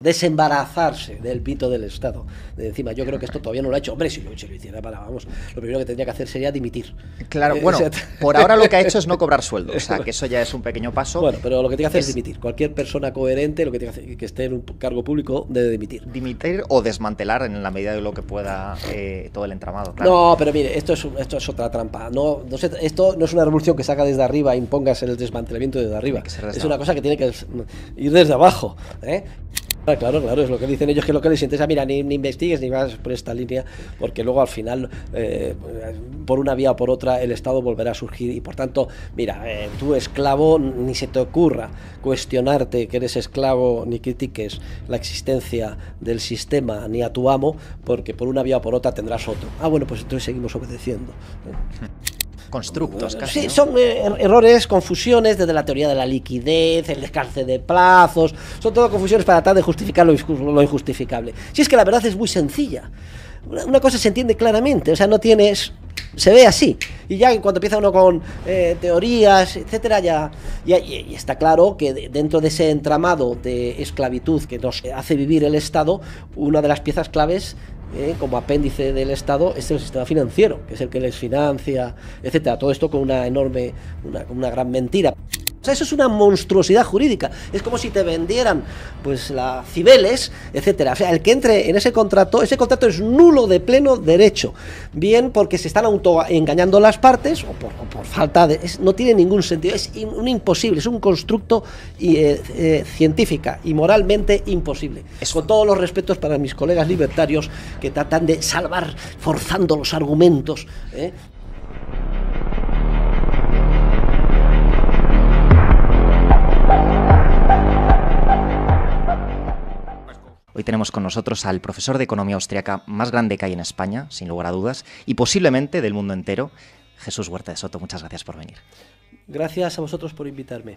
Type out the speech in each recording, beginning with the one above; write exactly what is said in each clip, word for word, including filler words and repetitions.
desembarazarse del pito del Estado de encima. Yo creo que esto todavía no lo ha hecho. Hombre, si lo, si lo hiciera, para, vamos, lo primero que tendría que hacer sería dimitir. Claro, eh, bueno, o sea, por ahora lo que ha hecho es no cobrar sueldo, o sea, que eso ya es un pequeño paso. Bueno, pero lo que tiene que hacer es, es dimitir. Cualquier persona coherente, lo que tiene que hacer, que esté en un cargo público, debe dimitir. Dimitir o desmantelar en la medida de lo que pueda eh, todo el entramado. Claro. No, pero mire, esto es, esto es otra trampa. No, no se, esto no es una revolución que saca desde arriba e impongas en el desmantelamiento desde arriba. Desde es una cosa que tiene que ir desde abajo, ¿eh? Claro, claro, es lo que dicen ellos, que es lo que les interesa. Mira, ni, ni investigues ni vas por esta línea, porque luego al final, eh, por una vía o por otra, el Estado volverá a surgir. Y por tanto, mira, eh, tú esclavo, ni se te ocurra cuestionarte que eres esclavo, ni critiques la existencia del sistema, ni a tu amo, porque por una vía o por otra tendrás otro. Ah, bueno, pues entonces seguimos obedeciendo. Constructos casi, sí, ¿no? Son eh, errores, confusiones desde la teoría de la liquidez, el descalce de plazos, son todo confusiones para tratar de justificar lo, lo injustificable. Si es que la verdad es muy sencilla, una, una cosa se entiende claramente, o sea, no tienes... Se ve así, y ya cuando empieza uno con eh, teorías, etcétera, ya, ya, ya está claro que dentro de ese entramado de esclavitud que nos hace vivir el Estado, una de las piezas claves, eh, como apéndice del Estado, es el sistema financiero, que es el que les financia, etcétera. Todo esto con una enorme, una, una gran mentira. O sea, eso es una monstruosidad jurídica. Es como si te vendieran, pues, la Cibeles, etcétera. O sea, el que entre en ese contrato, ese contrato es nulo de pleno derecho. Bien porque se están autoengañando las partes o por, o por falta de... Es, no tiene ningún sentido, es in, un imposible, es un constructo y, eh, eh, científica y moralmente imposible. Es con todos los respetos para mis colegas libertarios que tratan de salvar forzando los argumentos, ¿eh? Hoy tenemos con nosotros al profesor de economía austriaca más grande que hay en España, sin lugar a dudas, y posiblemente del mundo entero, Jesús Huerta de Soto. Muchas gracias por venir. Gracias a vosotros por invitarme.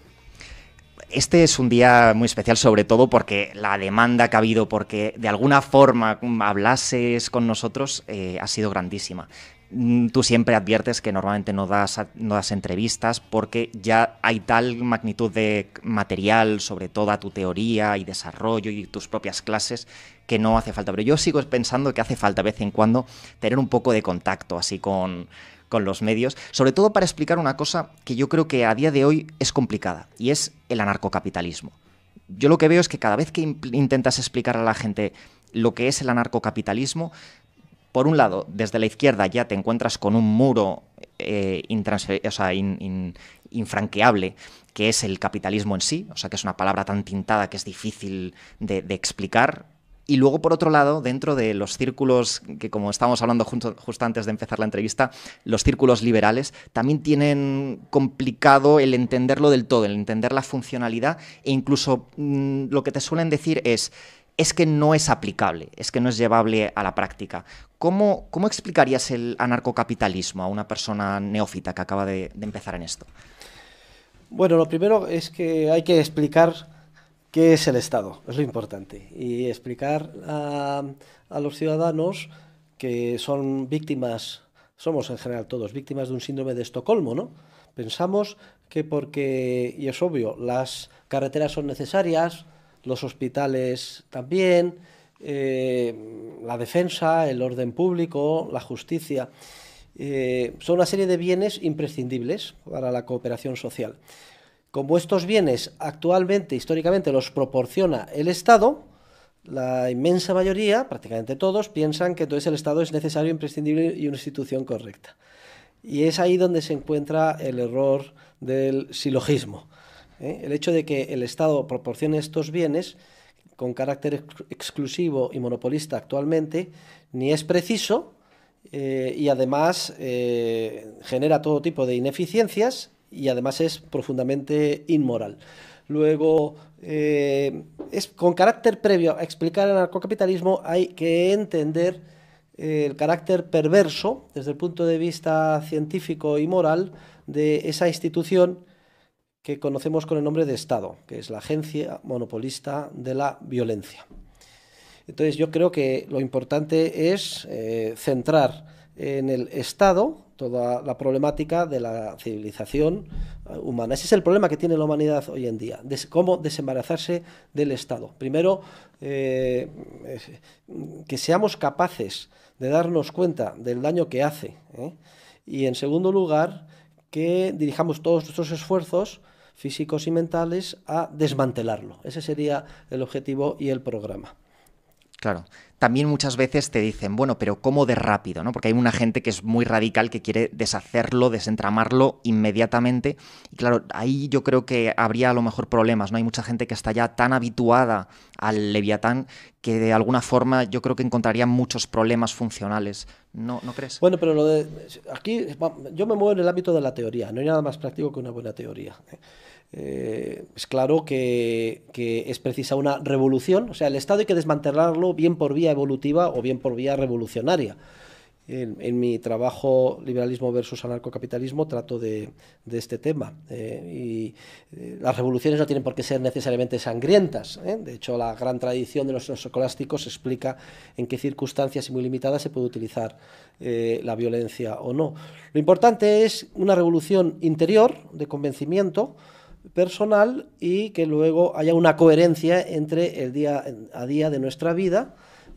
Este es un día muy especial, sobre todo porque la demanda que ha habido, porque de alguna forma hablases con nosotros, eh, ha sido grandísima. Tú siempre adviertes que normalmente no das, no das entrevistas porque ya hay tal magnitud de material sobre toda tu teoría y desarrollo y tus propias clases que no hace falta. Pero yo sigo pensando que hace falta de vez en cuando tener un poco de contacto así con, con los medios, sobre todo para explicar una cosa que yo creo que a día de hoy es complicada y es el anarcocapitalismo. Yo lo que veo es que cada vez que intentas explicar a la gente lo que es el anarcocapitalismo, por un lado, desde la izquierda ya te encuentras con un muro eh, o sea, in, in, infranqueable, que es el capitalismo en sí, o sea, que es una palabra tan tintada que es difícil de, de explicar. Y luego, por otro lado, dentro de los círculos, que como estábamos hablando junto, justo antes de empezar la entrevista, los círculos liberales también tienen complicado el entenderlo del todo, el entender la funcionalidad, e incluso mmm, lo que te suelen decir es... es que no es aplicable, es que no es llevable a la práctica. ¿Cómo, cómo explicarías el anarcocapitalismo a una persona neófita que acaba de, de empezar en esto? Bueno, lo primero es que hay que explicar qué es el Estado, es lo importante, y explicar a, a los ciudadanos que son víctimas, somos en general todos víctimas de un síndrome de Estocolmo, ¿no? Pensamos que porque, y es obvio, las carreteras son necesarias, los hospitales también, eh, la defensa, el orden público, la justicia, eh, son una serie de bienes imprescindibles para la cooperación social. Como estos bienes actualmente, históricamente, los proporciona el Estado, la inmensa mayoría, prácticamente todos, piensan que entonces el Estado es necesario, imprescindible y una institución correcta. Y es ahí donde se encuentra el error del silogismo. ¿Eh? El hecho de que el Estado proporcione estos bienes con carácter ex exclusivo y monopolista actualmente ni es preciso, eh, y además eh, genera todo tipo de ineficiencias y además es profundamente inmoral. Luego, eh, es con carácter previo a explicar el anarcocapitalismo hay que entender eh, el carácter perverso desde el punto de vista científico y moral de esa institución que conocemos con el nombre de Estado, que es la agencia monopolista de la violencia. Entonces yo creo que lo importante es eh, centrar en el Estado toda la problemática de la civilización humana. Ese es el problema que tiene la humanidad hoy en día, des, cómo desembarazarse del Estado. Primero, eh, que seamos capaces de darnos cuenta del daño que hace, ¿eh? Y en segundo lugar, que dirijamos todos nuestros esfuerzos físicos y mentales a desmantelarlo. Ese sería el objetivo y el programa. Claro. También muchas veces te dicen, bueno, pero ¿cómo de rápido? ¿No? Porque hay una gente que es muy radical, que quiere deshacerlo, desentramarlo inmediatamente. Y claro, ahí yo creo que habría a lo mejor problemas, ¿no? Hay mucha gente que está ya tan habituada al Leviatán que de alguna forma yo creo que encontraría muchos problemas funcionales. ¿No, no crees? Bueno, pero lo de, aquí yo me muevo en el ámbito de la teoría. No hay nada más práctico que una buena teoría. Eh, es claro que, que es precisa una revolución, o sea, el Estado hay que desmantelarlo bien por vía evolutiva o bien por vía revolucionaria. En, en mi trabajo Liberalismo versus Anarcocapitalismo trato de, de este tema. Eh, y eh, las revoluciones no tienen por qué ser necesariamente sangrientas, ¿eh? De hecho, la gran tradición de los escolásticos explica en qué circunstancias y muy limitadas se puede utilizar eh, la violencia o no. Lo importante es una revolución interior de convencimiento personal y que luego haya una coherencia entre el día a día de nuestra vida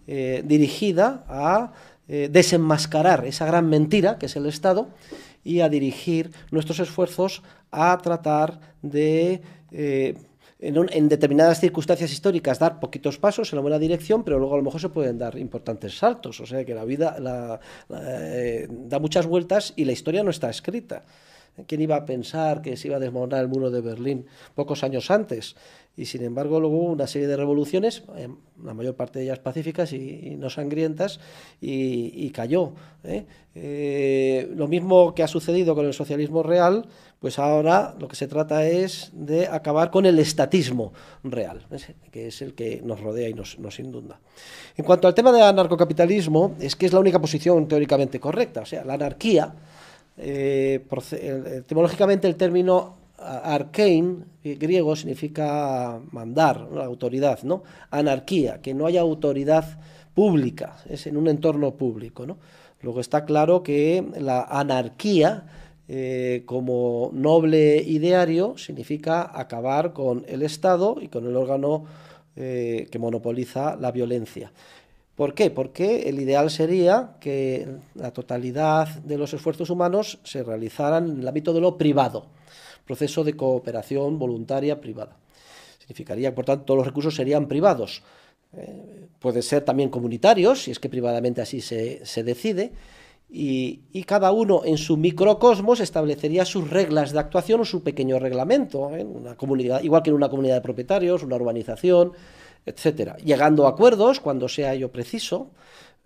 eh, dirigida a eh, desenmascarar esa gran mentira que es el Estado y a dirigir nuestros esfuerzos a tratar de, eh, en, un, en determinadas circunstancias históricas, dar poquitos pasos en la buena dirección, pero luego a lo mejor se pueden dar importantes saltos. O sea que la vida la, la, eh, da muchas vueltas y la historia no está escrita. ¿Quién iba a pensar que se iba a desmoronar el muro de Berlín pocos años antes? Y sin embargo luego hubo una serie de revoluciones, la mayor parte de ellas pacíficas y, y no sangrientas, y, y cayó, ¿eh? Eh, lo mismo que ha sucedido con el socialismo real, pues ahora lo que se trata es de acabar con el estatismo real, ¿eh? Que es el que nos rodea y nos, nos inunda. En cuanto al tema del anarcocapitalismo, es que es la única posición teóricamente correcta, o sea, la anarquía. Eh, etimológicamente el término arcane griego significa mandar, ¿no? Autoridad, ¿no? Anarquía, que no haya autoridad pública, es en un entorno público, ¿no? Luego está claro que la anarquía eh, como noble ideario significa acabar con el Estado y con el órgano eh, que monopoliza la violencia. ¿Por qué? Porque el ideal sería que la totalidad de los esfuerzos humanos se realizaran en el ámbito de lo privado, proceso de cooperación voluntaria privada. Significaría, por tanto, todos los recursos serían privados. Eh, pueden ser también comunitarios, si es que privadamente así se, se decide, y, y cada uno en su microcosmos establecería sus reglas de actuación o su pequeño reglamento, ¿eh? Una comunidad, igual que en una comunidad de propietarios, una urbanización, etcétera, llegando a acuerdos cuando sea ello preciso,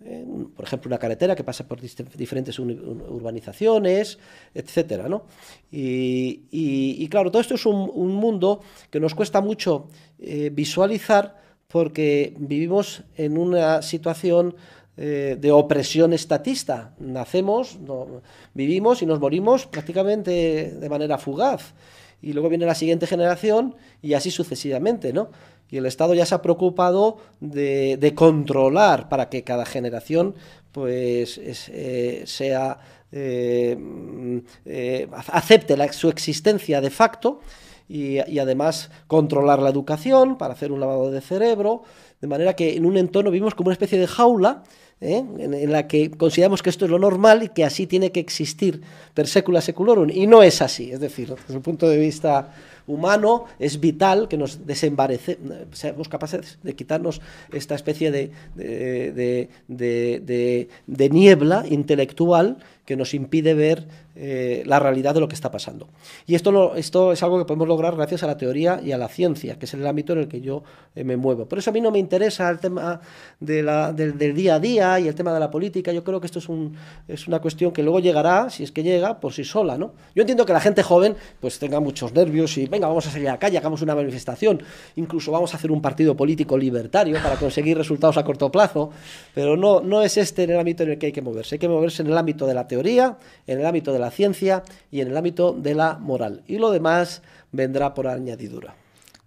eh, por ejemplo una carretera que pasa por diferentes urbanizaciones, etcétera, ¿no? Y, y, y claro, todo esto es un, un mundo que nos cuesta mucho eh, visualizar porque vivimos en una situación eh, de opresión estatista. Nacemos, no, vivimos y nos morimos prácticamente de manera fugaz. Y luego viene la siguiente generación y así sucesivamente, ¿no? Y el Estado ya se ha preocupado de, de controlar para que cada generación pues es, eh, sea eh, eh, acepte la, su existencia de facto y, y además controlar la educación para hacer un lavado de cerebro, de manera que en un entorno vivimos como una especie de jaula, ¿eh? en, en la que consideramos que esto es lo normal y que así tiene que existir per secula seculorum, y no es así. Es decir, desde un punto de vista humano es vital que nos desembarece, seamos capaces de quitarnos esta especie de, de, de, de, de, de niebla intelectual que nos impide ver eh, la realidad de lo que está pasando. Y esto, lo, esto es algo que podemos lograr gracias a la teoría y a la ciencia, que es el ámbito en el que yo eh, me muevo. Por eso a mí no me interesa el tema de la, del, del día a día y el tema de la política. Yo creo que esto es, un, es una cuestión que luego llegará, si es que llega, por sí sola, ¿no? Yo entiendo que la gente joven pues tenga muchos nervios y venga, vamos a salir a la calle, hagamos una manifestación, incluso vamos a hacer un partido político libertario para conseguir resultados a corto plazo, pero no, no es este el ámbito en el que hay que moverse. Hay que moverse en el ámbito de la teoría, en el ámbito de la ciencia y en el ámbito de la moral. Y lo demás vendrá por añadidura.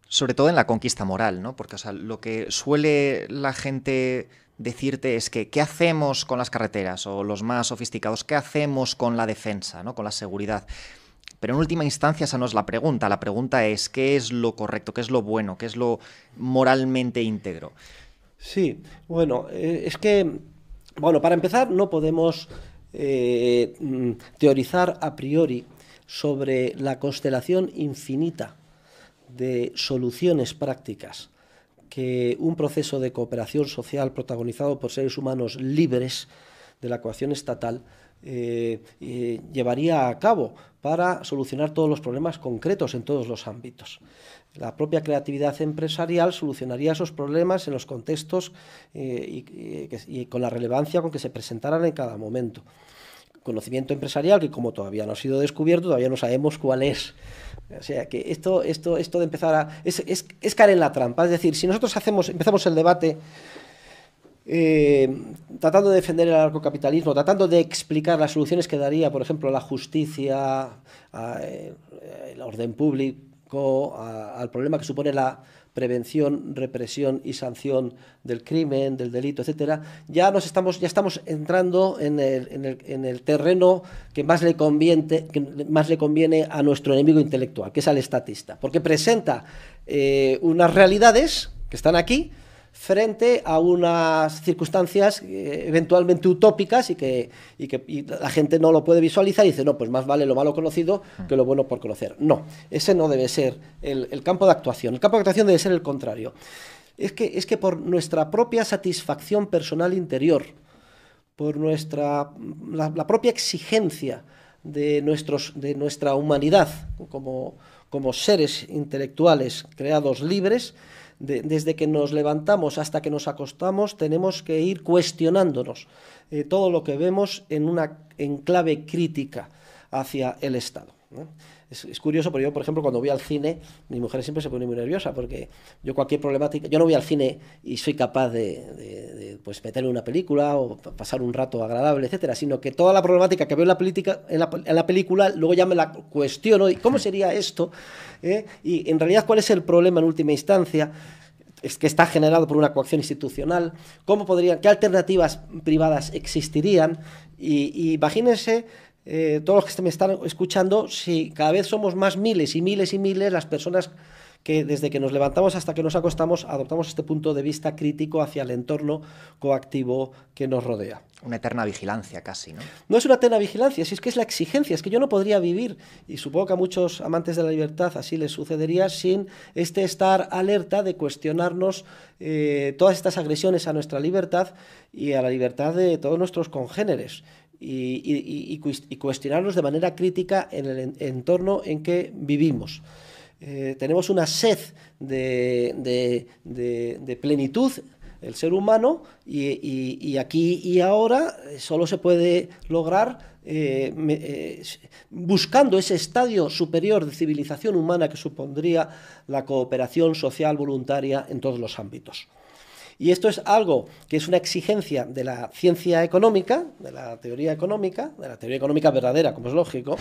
Sobre todo en la conquista moral, ¿no? Porque o sea, lo que suele la gente decirte es que, ¿qué hacemos con las carreteras? O los más sofisticados, ¿qué hacemos con la defensa, ¿no? Con la seguridad? Pero en última instancia esa no es la pregunta. La pregunta es, ¿qué es lo correcto? ¿Qué es lo bueno? ¿Qué es lo moralmente íntegro? Sí, bueno, es que, bueno, para empezar no podemos eh, teorizar a priori sobre la constelación infinita de soluciones prácticas que un proceso de cooperación social protagonizado por seres humanos libres de la coacción estatal eh, eh, llevaría a cabo para solucionar todos los problemas concretos en todos los ámbitos. La propia creatividad empresarial solucionaría esos problemas en los contextos eh, y, y, y con la relevancia con que se presentaran en cada momento. Conocimiento empresarial que, como todavía no ha sido descubierto, todavía no sabemos cuál es. O sea, que esto, esto, esto de empezar a... Es, es, es caer en la trampa. Es decir, si nosotros hacemos, empezamos el debate eh, tratando de defender el anarcocapitalismo, tratando de explicar las soluciones que daría, por ejemplo, a la justicia, al orden público, a, al problema que supone la prevención, represión y sanción del crimen, del delito, etcétera, ya nos estamos, ya estamos entrando en el, en el, en el terreno que más le conviene, que más le conviene a nuestro enemigo intelectual, que es al estatista, porque presenta eh, unas realidades que están aquí frente a unas circunstancias eh, eventualmente utópicas y que, y que y la gente no lo puede visualizar y dice, no, pues más vale lo malo conocido que lo bueno por conocer. No, ese no debe ser el, el campo de actuación. El campo de actuación debe ser el contrario. Es que, es que por nuestra propia satisfacción personal interior, por nuestra, la, la propia exigencia de, nuestros, de nuestra humanidad como, como seres intelectuales creados libres, desde que nos levantamos hasta que nos acostamos, tenemos que ir cuestionándonos eh, todo lo que vemos en una en clave crítica hacia el Estado, ¿no? Es, es curioso, pero yo, por ejemplo, cuando voy al cine, mi mujer siempre se pone muy nerviosa porque yo cualquier problemática... Yo no voy al cine y soy capaz de, de, de pues, meterle una película o pasar un rato agradable, etcétera, sino que toda la problemática que veo en la, política, en la, en la película, luego ya me la cuestiono. Y ¿cómo sería esto? ¿Eh? Y en realidad, ¿cuál es el problema en última instancia? Es que está generado por una coacción institucional. ¿Cómo podrían, qué alternativas privadas existirían? Y, y imagínense... Eh, todos los que me están escuchando, si cada vez somos más miles y miles y miles las personas que desde que nos levantamos hasta que nos acostamos adoptamos este punto de vista crítico hacia el entorno coactivo que nos rodea. Una eterna vigilancia casi, ¿no? No es una eterna vigilancia, si es que es la exigencia, es que yo no podría vivir, y supongo que a muchos amantes de la libertad así les sucedería, sin este estar alerta de cuestionarnos eh, todas estas agresiones a nuestra libertad y a la libertad de todos nuestros congéneres. Y, y, y, y cuestionarnos de manera crítica en el entorno en que vivimos. Eh, tenemos una sed de, de, de, de plenitud, el ser humano, y, y, y aquí y ahora solo se puede lograr eh, me, eh, buscando ese estadio superior de civilización humana que supondría la cooperación social voluntaria en todos los ámbitos. Y esto es algo que es una exigencia de la ciencia económica, de la teoría económica, de la teoría económica verdadera, como es lógico,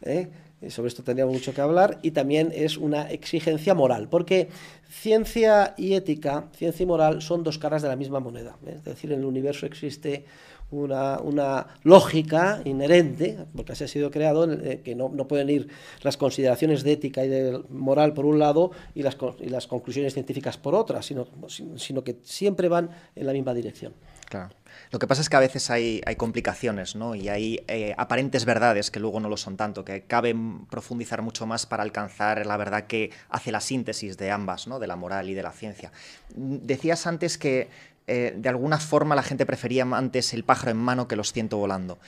¿eh? Sobre esto tendríamos mucho que hablar, y también es una exigencia moral, porque ciencia y ética, ciencia y moral, son dos caras de la misma moneda, ¿eh? Es decir, en el universo existe una, una lógica inherente, porque así ha sido creado, eh, que no, no pueden ir las consideraciones de ética y de moral por un lado y las, y las conclusiones científicas por otra, sino, sino que siempre van en la misma dirección. Claro. Lo que pasa es que a veces hay, hay complicaciones, ¿no? Y hay eh, aparentes verdades que luego no lo son tanto, que cabe profundizar mucho más para alcanzar la verdad que hace la síntesis de ambas, ¿no? De la moral y de la ciencia. Decías antes que eh, de alguna forma la gente prefería antes el pájaro en mano que los ciento volando.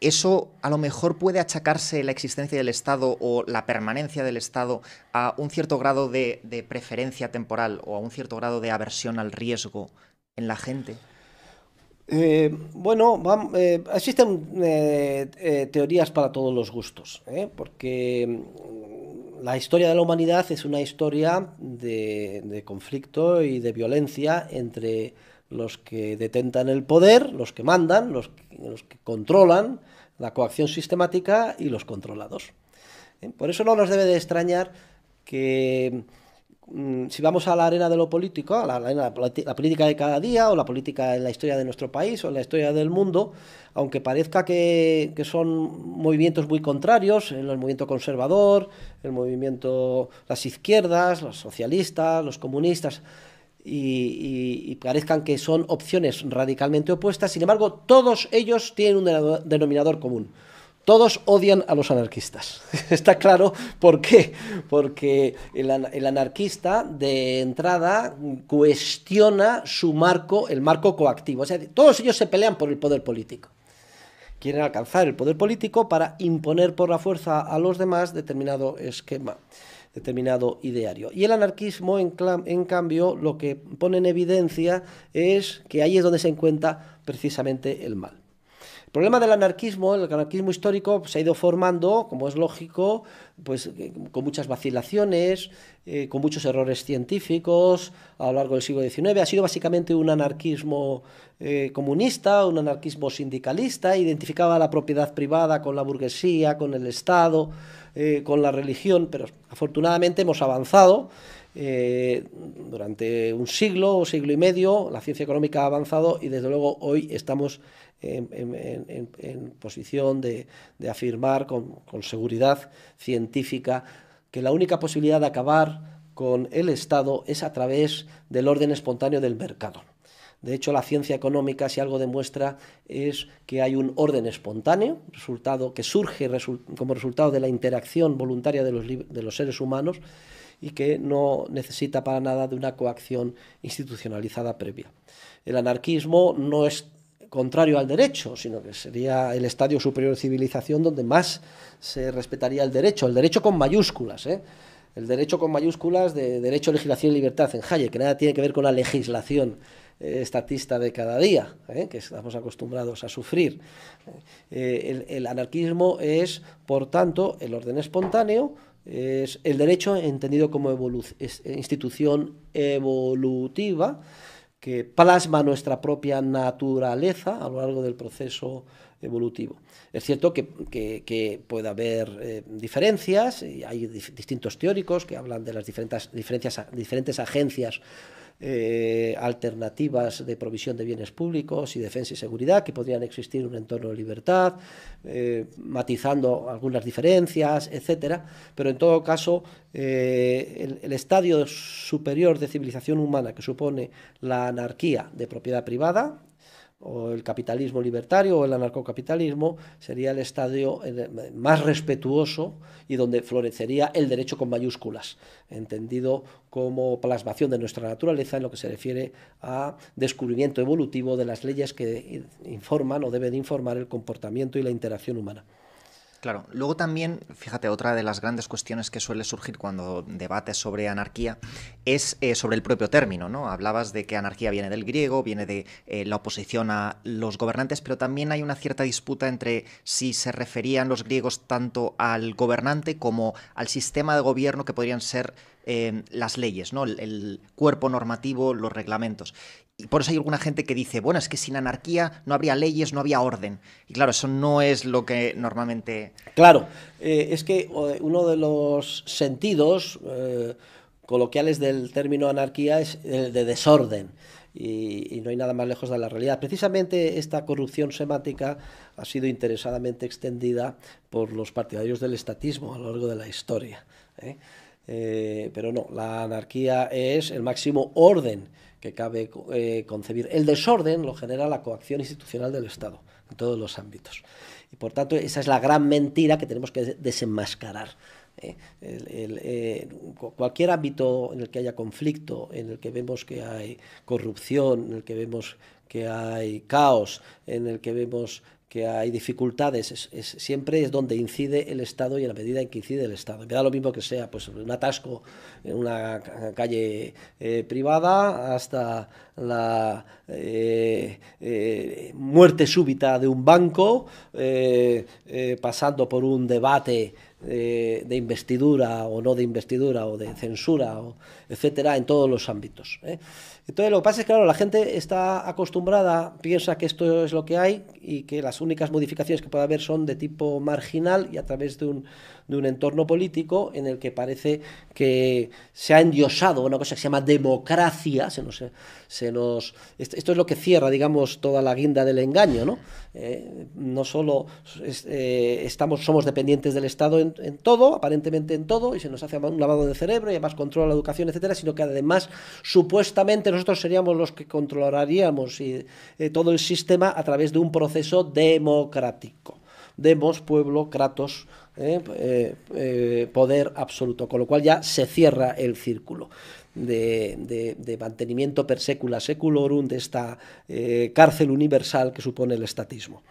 ¿Eso a lo mejor puede achacarse la existencia del Estado o la permanencia del Estado a un cierto grado de, de preferencia temporal o a un cierto grado de aversión al riesgo en la gente? Eh, bueno, van, eh, existen eh, eh, teorías para todos los gustos, ¿eh? Porque la historia de la humanidad es una historia de, de conflicto y de violencia entre los que detentan el poder, los que mandan, los, los que controlan la coacción sistemática y los controlados. ¿Eh? Por eso no nos debe de extrañar que si vamos a la arena de lo político, a la, la, la política de cada día, o la política en la historia de nuestro país, o en la historia del mundo, aunque parezca que, que son movimientos muy contrarios, el movimiento conservador, el movimiento, las izquierdas, los socialistas, los comunistas, y, y, y parezcan que son opciones radicalmente opuestas, sin embargo, todos ellos tienen un denominador común. Todos odian a los anarquistas. Está claro por qué. Porque el, el anarquista de entrada cuestiona su marco, el marco coactivo. O sea, todos ellos se pelean por el poder político. Quieren alcanzar el poder político para imponer por la fuerza a los demás determinado esquema, determinado ideario. Y el anarquismo, en, en cambio, lo que pone en evidencia es que ahí es donde se encuentra precisamente el mal. El problema del anarquismo, el anarquismo histórico, se ha ido formando, como es lógico, pues con muchas vacilaciones, eh, con muchos errores científicos a lo largo del siglo diecinueve. Ha sido básicamente un anarquismo eh, comunista, un anarquismo sindicalista, identificaba la propiedad privada con la burguesía, con el Estado, eh, con la religión, pero afortunadamente hemos avanzado. Eh, durante un siglo o siglo y medio la ciencia económica ha avanzado y desde luego hoy estamos en, en, en, en posición de, de afirmar con, con seguridad científica que la única posibilidad de acabar con el Estado es a través del orden espontáneo del mercado. De hecho, la ciencia económica, si algo demuestra, es que hay un orden espontáneo, resultado que surge resu- como resultado de la interacción voluntaria de los, de los seres humanos, y que no necesita para nada de una coacción institucionalizada previa. El anarquismo no es contrario al derecho, sino que sería el estadio superior de civilización donde más se respetaría el derecho, el derecho con mayúsculas, ¿eh? El derecho con mayúsculas de derecho, legislación y libertad en Hayek, que nada tiene que ver con la legislación eh, estatista de cada día, ¿eh? Que estamos acostumbrados a sufrir. Eh, el, el anarquismo es, por tanto, el orden espontáneo, es el derecho entendido como evolu es institución evolutiva que plasma nuestra propia naturaleza a lo largo del proceso evolutivo. Es cierto que, que, que puede haber eh, diferencias, y hay dif distintos teóricos que hablan de las diferentes, diferencias, diferentes agencias eh, alternativas de provisión de bienes públicos y defensa y seguridad que podrían existir en un entorno de libertad, eh, matizando algunas diferencias, etcétera. Pero en todo caso, eh, el, el estadio superior de civilización humana que supone la anarquía de propiedad privada, o el capitalismo libertario o el anarcocapitalismo, sería el estadio más respetuoso y donde florecería el derecho con mayúsculas, entendido como plasmación de nuestra naturaleza en lo que se refiere a descubrimiento evolutivo de las leyes que informan o deben informar el comportamiento y la interacción humana. Claro. Luego también, fíjate, otra de las grandes cuestiones que suele surgir cuando debates sobre anarquía es eh, sobre el propio término, ¿no? Hablabas de que anarquía viene del griego, viene de eh, la oposición a los gobernantes, pero también hay una cierta disputa entre si se referían los griegos tanto al gobernante como al sistema de gobierno que podrían ser eh, las leyes, ¿no? El, el cuerpo normativo, los reglamentos. Y por eso hay alguna gente que dice, bueno, es que sin anarquía no habría leyes, no había orden. Y claro, eso no es lo que normalmente... Claro, eh, es que uno de los sentidos eh, coloquiales del término anarquía es el de desorden. Y, y no hay nada más lejos de la realidad. Precisamente esta corrupción semántica ha sido interesadamente extendida por los partidarios del estatismo a lo largo de la historia, ¿eh? Eh, pero no, la anarquía es el máximo orden que cabe eh, concebir. El desorden lo genera la coacción institucional del Estado en todos los ámbitos. Y por tanto, esa es la gran mentira que tenemos que desenmascarar. Eh, el, el, eh, cualquier ámbito en el que haya conflicto, en el que vemos que hay corrupción, en el que vemos que hay caos, en el que vemos que hay dificultades, es, es, siempre es donde incide el Estado y en la medida en que incide el Estado. Me da lo mismo que sea pues, un atasco en una calle eh, privada hasta la eh, eh, muerte súbita de un banco, eh, eh, pasando por un debate eh, de investidura o no de investidura o de censura, o etcétera, en todos los ámbitos, ¿eh? Entonces lo que pasa es que claro, la gente está acostumbrada, piensa que esto es lo que hay y que las únicas modificaciones que puede haber son de tipo marginal y a través de un, de un entorno político en el que parece que se ha endiosado una cosa que se llama democracia, se nos, se nos, esto es lo que cierra, digamos, toda la guinda del engaño, ¿no? Eh, no solo es, eh, estamos, somos dependientes del Estado en, en todo, aparentemente en todo, y se nos hace un lavado de cerebro y además controla la educación, etcétera, sino que además supuestamente nosotros seríamos los que controlaríamos y, eh, todo el sistema a través de un proceso democrático. Demos, pueblo, kratos, eh, eh, eh, poder absoluto, con lo cual ya se cierra el círculo de, de, de mantenimiento per secula seculorum de esta eh, cárcel universal que supone el estatismo.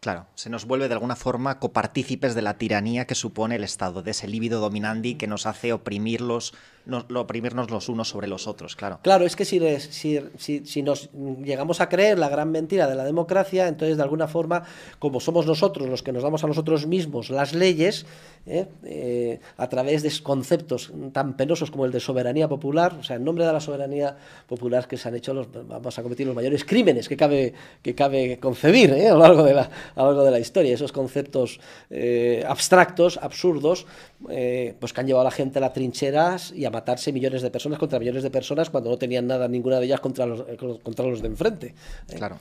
Claro, se nos vuelve de alguna forma copartícipes de la tiranía que supone el Estado, de ese líbido dominandi que nos hace oprimirlos, no, oprimirnos los unos sobre los otros, claro. Claro, es que si, si, si, si nos llegamos a creer la gran mentira de la democracia, entonces de alguna forma, como somos nosotros los que nos damos a nosotros mismos las leyes, eh, eh, a través de conceptos tan penosos como el de soberanía popular, o sea, en nombre de la soberanía popular que se han hecho, los, vamos a cometer los mayores crímenes que cabe, que cabe concebir eh, a lo largo de la... a lo largo de la historia, esos conceptos eh, abstractos, absurdos, eh, pues que han llevado a la gente a las trincheras y a matarse millones de personas contra millones de personas cuando no tenían nada, ninguna de ellas contra los, contra los de enfrente. Eh. Claro.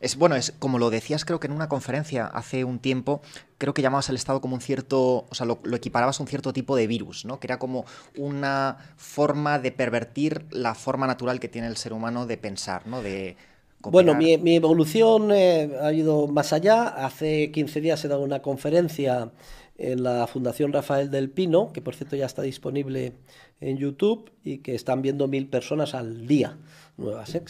Es, bueno, es como lo decías creo que en una conferencia hace un tiempo, creo que llamabas al Estado como un cierto, o sea, lo, lo equiparabas a un cierto tipo de virus, ¿no? Que era como una forma de pervertir la forma natural que tiene el ser humano de pensar, ¿no? De... Combinar. Bueno, mi, mi evolución eh, ha ido más allá. Hace quince días he dado una conferencia en la Fundación Rafael del Pino, que por cierto ya está disponible en YouTube y que están viendo mil personas al día nuevas. ¿eh?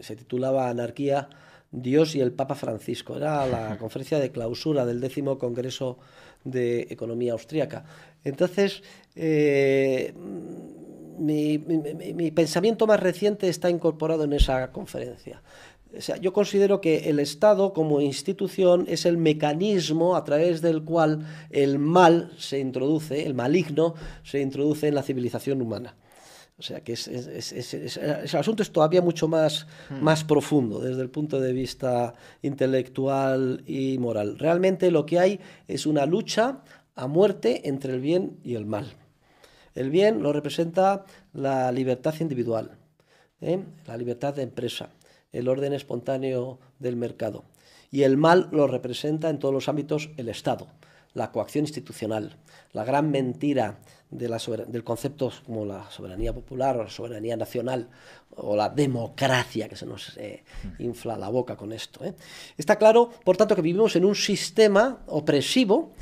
Se titulaba Anarquía, Dios y el Papa Francisco. Era la conferencia de clausura del décimo Congreso de Economía Austríaca. Entonces... Eh, Mi, mi, mi pensamiento más reciente está incorporado en esa conferencia. O sea, yo considero que el Estado como institución es el mecanismo a través del cual el mal se introduce, el maligno se introduce en la civilización humana. O sea que es, es, es, es, es, es, el asunto es todavía mucho más, mm. más profundo desde el punto de vista intelectual y moral. Realmente lo que hay es una lucha a muerte entre el bien y el mal. El bien lo representa la libertad individual, ¿eh? la libertad de empresa, el orden espontáneo del mercado. Y el mal lo representa en todos los ámbitos el Estado, la coacción institucional, la gran mentira de la del concepto como la soberanía popular o la soberanía nacional o la democracia, que se nos eh, infla la boca con esto. ¿eh? Está claro, por tanto, que vivimos en un sistema opresivo,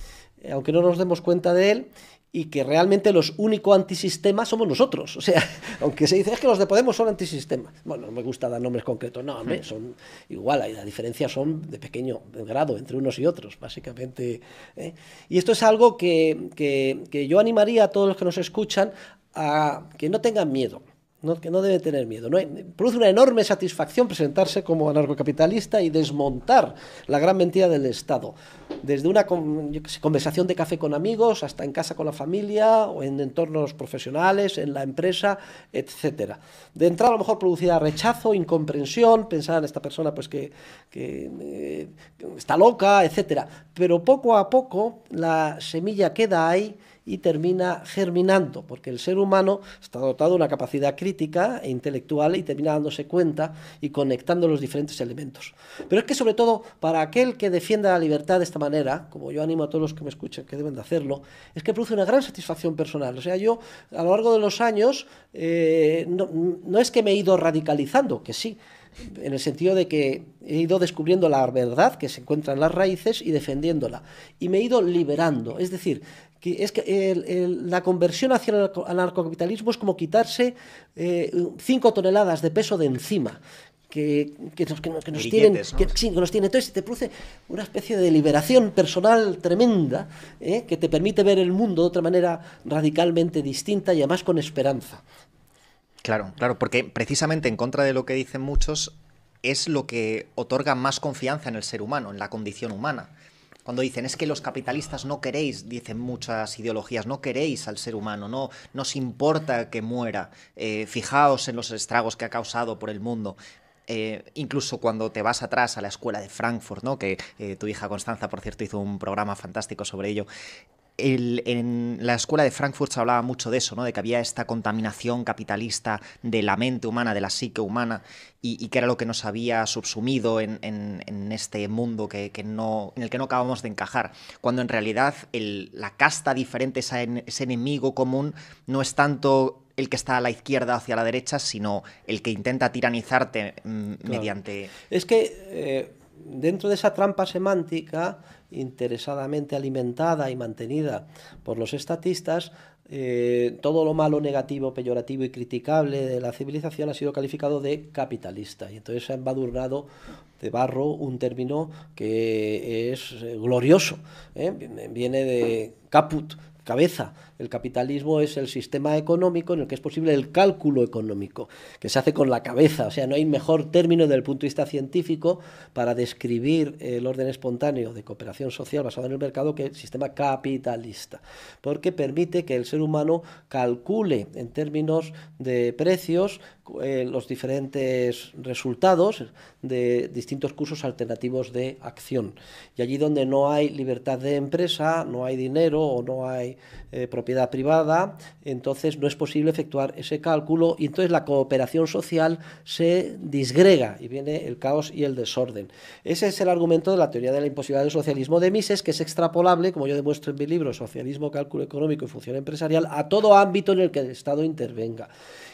eh, aunque no nos demos cuenta de él, y que realmente los únicos antisistemas somos nosotros. O sea, aunque se dice, es que los de Podemos son antisistemas. Bueno, no me gusta dar nombres concretos. No, hombre, son igual. La diferencia son de pequeño grado entre unos y otros, básicamente. ¿eh? Y esto es algo que, que, que yo animaría a todos los que nos escuchan a que no tengan miedo. No, que no debe tener miedo. ¿no? Produce una enorme satisfacción presentarse como anarcocapitalista y desmontar la gran mentira del Estado. Desde una conversación de café con amigos, hasta en casa con la familia, o en entornos profesionales, en la empresa, etcétera. De entrada a lo mejor producirá rechazo, incomprensión, pensar en esta persona pues que, que eh, está loca, etcétera. Pero poco a poco la semilla queda ahí y termina germinando, porque el ser humano está dotado de una capacidad crítica e intelectual y termina dándose cuenta y conectando los diferentes elementos. Pero es que sobre todo para aquel que defienda la libertad de esta manera, como yo animo a todos los que me escuchan que deben de hacerlo, es que produce una gran satisfacción personal. O sea, yo a lo largo de los años eh, no, no es que me he ido radicalizando, que sí, en el sentido de que he ido descubriendo la verdad que se encuentra en las raíces y defendiéndola, y me he ido liberando, es decir, que es que el, el, la conversión hacia el anarcocapitalismo es como quitarse eh, cinco toneladas de peso de encima, que, que, nos, que, nos, que, nos tienen, ¿no? que, sí, que nos tienen, entonces te produce una especie de liberación personal tremenda, ¿eh? que te permite ver el mundo de otra manera radicalmente distinta y además con esperanza. Claro, claro, porque precisamente en contra de lo que dicen muchos es lo que otorga más confianza en el ser humano, en la condición humana. Cuando dicen, es que los capitalistas no queréis, dicen muchas ideologías, no queréis al ser humano, no nos importa que muera, eh, fijaos en los estragos que ha causado por el mundo. Eh, incluso cuando te vas atrás a la Escuela de Frankfurt, ¿no? Que eh, tu hija Constanza, por cierto, hizo un programa fantástico sobre ello. El, en la Escuela de Frankfurt se hablaba mucho de eso, ¿no? De que había esta contaminación capitalista de la mente humana, de la psique humana, y, y que era lo que nos había subsumido en, en, en este mundo que, que no, en el que no acabamos de encajar, cuando en realidad el, la casta diferente, ese, ese enemigo común, no es tanto el que está a la izquierda hacia la derecha, sino el que intenta tiranizarte claro. mediante... Es que... Eh... Dentro de esa trampa semántica, interesadamente alimentada y mantenida por los estatistas, eh, todo lo malo, negativo, peyorativo y criticable de la civilización ha sido calificado de capitalista. Y entonces se ha embadurnado de barro un término que es glorioso, ¿eh? Viene de caput, cabeza. El capitalismo es el sistema económico en el que es posible el cálculo económico, que se hace con la cabeza. O sea, no hay mejor término desde el punto de vista científico para describir el orden espontáneo de cooperación social basado en el mercado que el sistema capitalista, porque permite que el ser humano calcule en términos de precios eh, los diferentes resultados de distintos cursos alternativos de acción. Y allí donde no hay libertad de empresa, no hay dinero o no hay eh, propiedad, propiedad privada, entonces no es posible efectuar ese cálculo y entonces la cooperación social se disgrega y viene el caos y el desorden. Ese es el argumento de la teoría de la imposibilidad del socialismo de Mises, que es extrapolable, como yo demuestro en mi libro Socialismo, Cálculo Económico y Función Empresarial, a todo ámbito en el que el Estado intervenga.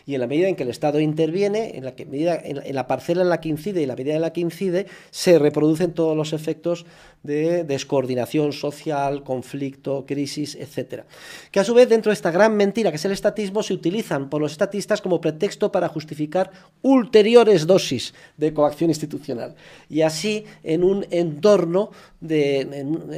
Y en la medida en que el Estado interviene, en la, que, medida, en, en la parcela en la que incide y en la medida en la que incide, se reproducen todos los efectos de descoordinación social, conflicto, crisis, etcétera. Que a su vez, dentro de esta gran mentira que es el estatismo, se utilizan por los estatistas como pretexto para justificar ulteriores dosis de coacción institucional. Y así, en un entorno de,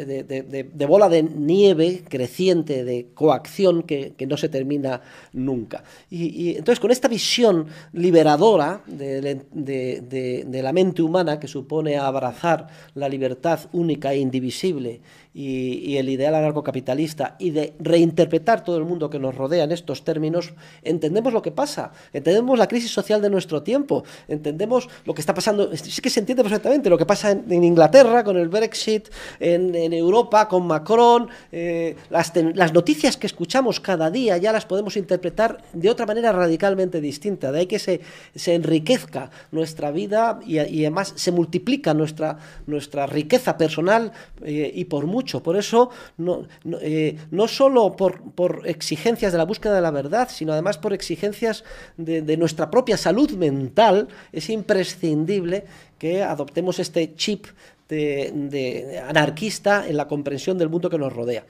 de, de, de, de bola de nieve creciente de coacción que, que no se termina nunca. Y, y entonces, con esta visión liberadora de, de, de, de la mente humana, que supone abrazar la libertad única e indivisible, Y, y el ideal anarcocapitalista, y de reinterpretar todo el mundo que nos rodea en estos términos, entendemos lo que pasa, entendemos la crisis social de nuestro tiempo, entendemos lo que está pasando, sí que se entiende perfectamente lo que pasa en, en Inglaterra con el Brexit, en, en Europa con Macron, eh, las, las noticias que escuchamos cada día ya las podemos interpretar de otra manera radicalmente distinta, de ahí que se, se enriquezca nuestra vida y, y además se multiplica nuestra, nuestra riqueza personal eh, y por mucho. Por eso, no, no, eh, no solo por, por exigencias de la búsqueda de la verdad, sino además por exigencias de, de nuestra propia salud mental, es imprescindible que adoptemos este chip de, de anarquista en la comprensión del mundo que nos rodea.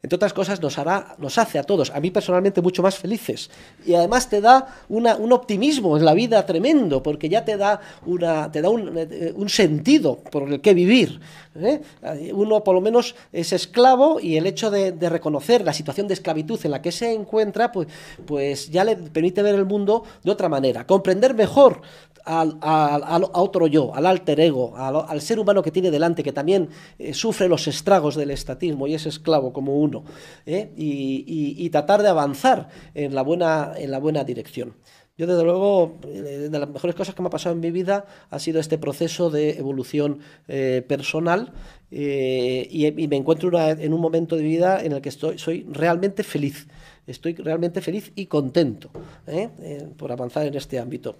Entre otras cosas, nos, hará, nos hace a todos, a mí personalmente, mucho más felices. Y además te da una, un optimismo en la vida tremendo, porque ya te da, una, te da un, un sentido por el que vivir, ¿eh? Uno por lo menos es esclavo y el hecho de, de reconocer la situación de esclavitud en la que se encuentra, pues, pues ya le permite ver el mundo de otra manera, comprender mejor Al, al, al otro yo, al alter ego, al, al ser humano que tiene delante, que también eh, sufre los estragos del estatismo y es esclavo como uno, ¿eh? y, y, y tratar de avanzar en la buena, en la buena dirección. Yo, desde luego, de las mejores cosas que me ha pasado en mi vida ha sido este proceso de evolución eh, personal eh, y, y me encuentro una, en un momento de vida en el que estoy, soy realmente feliz, estoy realmente feliz y contento ¿eh? Eh, por avanzar en este ámbito.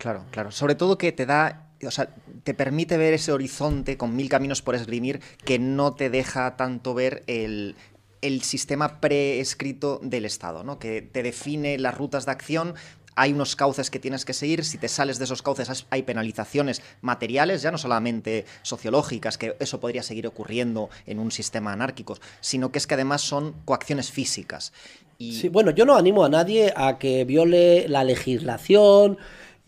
Claro, claro. Sobre todo que te da... O sea, te permite ver ese horizonte con mil caminos por esgrimir que no te deja tanto ver el, el sistema preescrito del Estado, ¿no? Que te define las rutas de acción. Hay unos cauces que tienes que seguir, si te sales de esos cauces hay penalizaciones materiales, ya no solamente sociológicas, que eso podría seguir ocurriendo en un sistema anárquico, sino que es que además son coacciones físicas. Y... Sí, bueno, yo no animo a nadie a que viole la legislación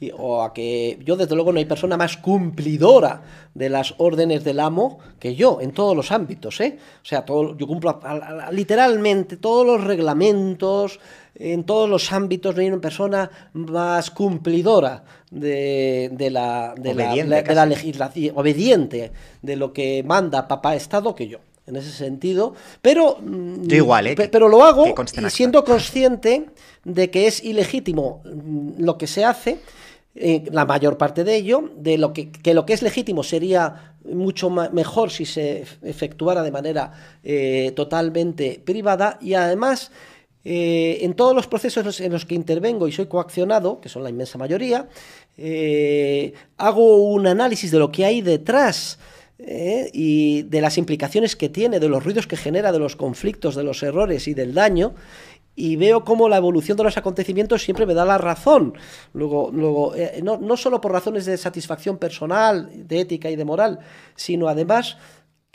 y, o a que yo, desde luego, no hay persona más cumplidora de las órdenes del amo que yo, en todos los ámbitos, ¿eh? O sea, todo, yo cumplo a, a, a, literalmente todos los reglamentos, en todos los ámbitos. No hay una persona más cumplidora de, de, la, de, obediente, la, de la legislación, obediente de lo que manda papá Estado que yo. En ese sentido, pero, yo igual, ¿eh? pero lo hago y siendo consciente de que es ilegítimo lo que se hace, eh, la mayor parte de ello, de lo que, que lo que es legítimo sería mucho mejor si se efectuara de manera eh, totalmente privada, y además eh, en todos los procesos en los que intervengo y soy coaccionado, que son la inmensa mayoría, eh, hago un análisis de lo que hay detrás. ¿Eh? Y de las implicaciones que tiene, de los ruidos que genera, de los conflictos, de los errores y del daño, y veo cómo la evolución de los acontecimientos siempre me da la razón. Luego, luego eh, no, no solo por razones de satisfacción personal, de ética y de moral, sino además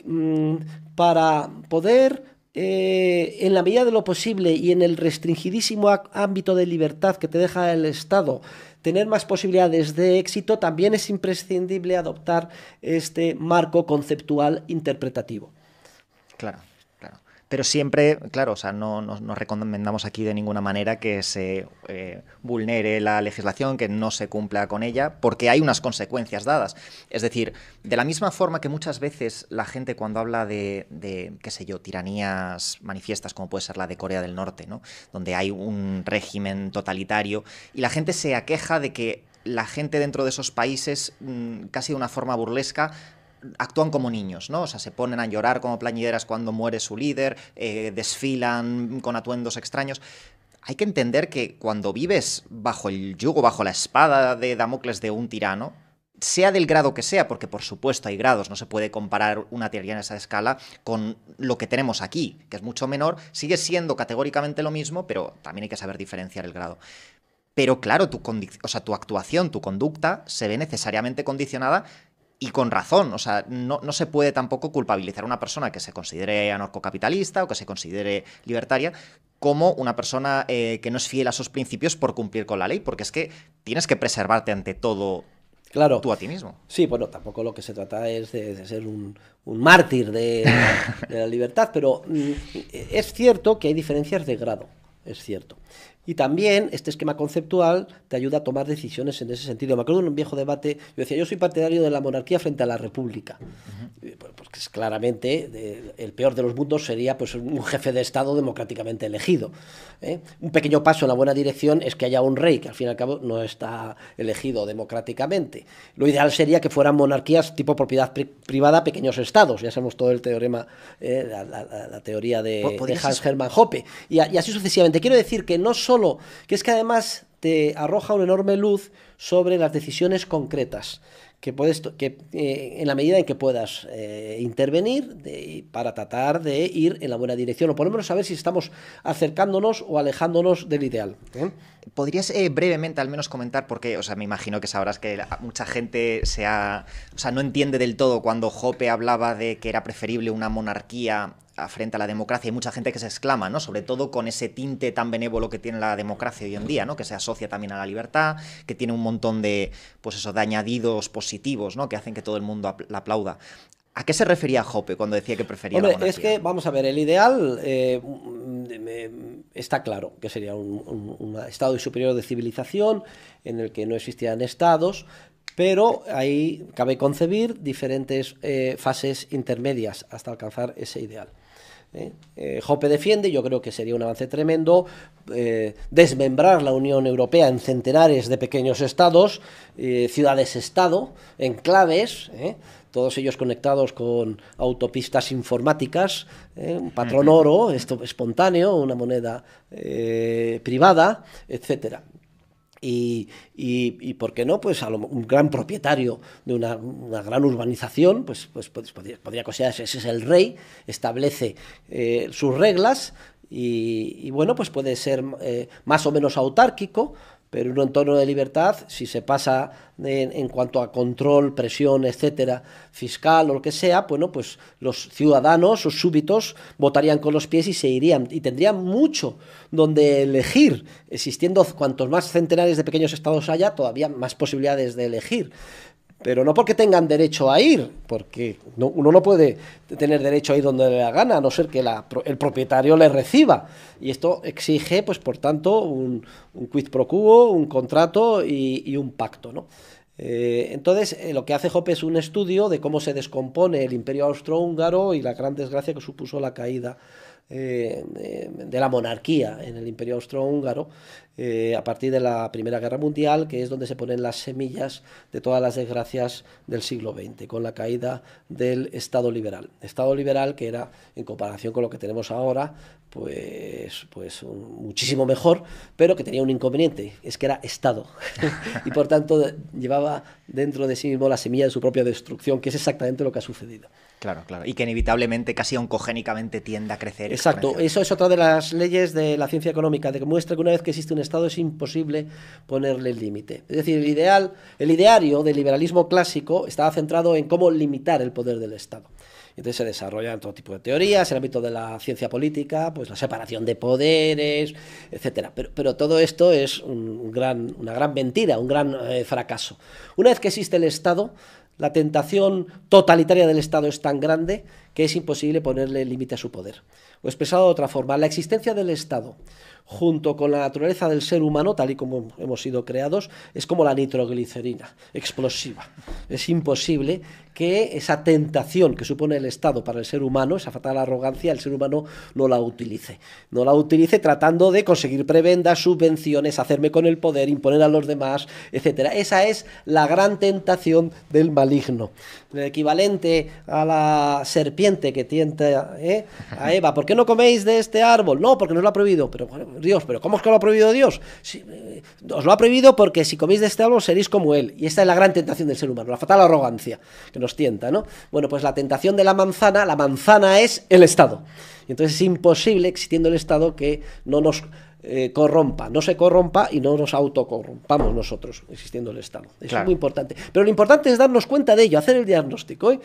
mmm, para poder... Eh, en la medida de lo posible y en el restringidísimo ámbito de libertad que te deja el Estado, tener más posibilidades de éxito, también es imprescindible adoptar este marco conceptual interpretativo. Claro, claro. Pero siempre, claro, o sea, no, no, no recomendamos aquí de ninguna manera que se eh, vulnere la legislación, que no se cumpla con ella, porque hay unas consecuencias dadas. Es decir, de la misma forma que muchas veces la gente cuando habla de, de, qué sé yo, tiranías manifiestas, como puede ser la de Corea del Norte, ¿no? Donde hay un régimen totalitario y la gente se aqueja de que la gente dentro de esos países, mmm, casi de una forma burlesca, actúan como niños, ¿no? O sea, se ponen a llorar como plañideras cuando muere su líder, eh, desfilan con atuendos extraños. Hay que entender que cuando vives bajo el yugo, bajo la espada de Damocles de un tirano, sea del grado que sea, porque por supuesto hay grados, no se puede comparar una teoría en esa escala con lo que tenemos aquí, que es mucho menor, sigue siendo categóricamente lo mismo, pero también hay que saber diferenciar el grado. Pero claro, tu, o sea, tu actuación, tu conducta, se ve necesariamente condicionada. Y con razón, o sea, no, no se puede tampoco culpabilizar a una persona que se considere anarcocapitalista o que se considere libertaria como una persona eh, que no es fiel a sus principios por cumplir con la ley, porque es que tienes que preservarte ante todo. Claro. Tú a ti mismo. Sí, bueno, tampoco lo que se trata es de, de ser un, un mártir de, de la libertad, pero es cierto que hay diferencias de grado, es cierto. Y también este esquema conceptual te ayuda a tomar decisiones en ese sentido. Me acuerdo de un viejo debate, yo decía, yo soy partidario de la monarquía frente a la república. Uh-huh. Porque es claramente, de, el peor de los mundos sería pues, un jefe de Estado democráticamente elegido. ¿eh? Un pequeño paso en la buena dirección es que haya un rey, que al fin y al cabo no está elegido democráticamente. Lo ideal sería que fueran monarquías tipo propiedad pri privada, pequeños estados. Ya sabemos todo el teorema, eh, la, la, la, la teoría de, de Hans Hermann Hoppe. Y, a, y así sucesivamente. Quiero decir que no solo que es que además te arroja una enorme luz sobre las decisiones concretas que puedes que eh, en la medida en que puedas eh, intervenir de, para tratar de ir en la buena dirección o por lo menos saber si estamos acercándonos o alejándonos del ideal. ¿Eh? ¿Podrías eh, brevemente al menos comentar por qué? O sea, me imagino que sabrás que mucha gente se ha, o sea, no entiende del todo cuando Hoppe hablaba de que era preferible una monarquía frente a la democracia, hay mucha gente que se exclama, ¿no? Sobre todo con ese tinte tan benévolo que tiene la democracia hoy en día, ¿no? Que se asocia también a la libertad, que tiene un montón de, pues eso, de añadidos positivos, ¿no? Que hacen que todo el mundo la aplauda. ¿A qué se refería Hoppe cuando decía que prefería Hombre, la monarquía? Es que, vamos a ver, el ideal eh, está claro, que sería un, un, un estado superior de civilización en el que no existían estados, pero ahí cabe concebir diferentes eh, fases intermedias hasta alcanzar ese ideal. ¿Eh? Eh, Hoppe defiende, yo creo que sería un avance tremendo, eh, desmembrar la Unión Europea en centenares de pequeños estados, eh, ciudades-estado, enclaves, ¿eh? Todos ellos conectados con autopistas informáticas, ¿eh? Un patrón oro, esto espontáneo, una moneda eh, privada, etcétera. Y, y, y por qué no, pues a lo, un gran propietario de una, una gran urbanización, pues, pues, pues podría, podría considerarse, ese es el rey, establece eh, sus reglas y, y bueno, pues puede ser eh, más o menos autárquico, pero en un entorno de libertad, si se pasa en, en cuanto a control, presión, etcétera, fiscal o lo que sea, bueno, pues los ciudadanos, sus súbditos, votarían con los pies y se irían, y tendrían mucho donde elegir, existiendo cuantos más centenares de pequeños estados haya, todavía más posibilidades de elegir. Pero no porque tengan derecho a ir, porque no, uno no puede tener derecho a ir donde le da gana, a no ser que la, el propietario le reciba. Y esto exige, pues por tanto, un, un quid pro quo, un contrato y, y un pacto, ¿no? Eh, entonces, eh, lo que hace Hoppe es un estudio de cómo se descompone el Imperio Austrohúngaro y la gran desgracia que supuso la caída eh, de la monarquía en el Imperio Austrohúngaro, Eh, a partir de la Primera Guerra Mundial, que es donde se ponen las semillas de todas las desgracias del siglo veinte, con la caída del Estado liberal. Estado liberal que era, en comparación con lo que tenemos ahora, pues, pues un, muchísimo mejor, pero que tenía un inconveniente, es que era Estado. Y por tanto llevaba dentro de sí mismo la semilla de su propia destrucción, que es exactamente lo que ha sucedido. Claro, claro. Y que inevitablemente, casi oncogénicamente, tiende a crecer. Exacto. Eso es otra de las leyes de la ciencia económica, de que muestra que una vez que existe un Estado es imposible ponerle el límite. Es decir, el ideal, el ideario del liberalismo clásico estaba centrado en cómo limitar el poder del Estado. Entonces se desarrollan todo tipo de teorías, en el ámbito de la ciencia política, pues la separación de poderes, etcétera. Pero, pero todo esto es un gran, una gran mentira, un gran eh, fracaso. Una vez que existe el Estado, la tentación totalitaria del Estado es tan grande que es imposible ponerle límite a su poder. O expresado de otra forma, la existencia del Estado junto con la naturaleza del ser humano, tal y como hemos sido creados, es como la nitroglicerina, explosiva. Es imposible que esa tentación que supone el Estado para el ser humano, esa fatal arrogancia, el ser humano no la utilice. No la utilice tratando de conseguir prebendas, subvenciones, hacerme con el poder, imponer a los demás, etcétera. Esa es la gran tentación del maligno. El equivalente a la serpiente que tienta ¿eh? a Eva. ¿Por qué no coméis de este árbol? No, porque nos lo ha prohibido. Pero bueno, Dios, ¿pero cómo es que lo ha prohibido Dios? Si, eh, os lo ha prohibido porque si coméis de este árbol seréis como él. Y esta es la gran tentación del ser humano, la fatal arrogancia que nos tienta, ¿no? Bueno, pues la tentación de la manzana, la manzana es el Estado. Y entonces es imposible, existiendo el Estado, que no nos eh, corrompa, no se corrompa y no nos autocorrompamos nosotros, existiendo el Estado. Eso claro. Es muy importante. Pero lo importante es darnos cuenta de ello, hacer el diagnóstico, ¿eh?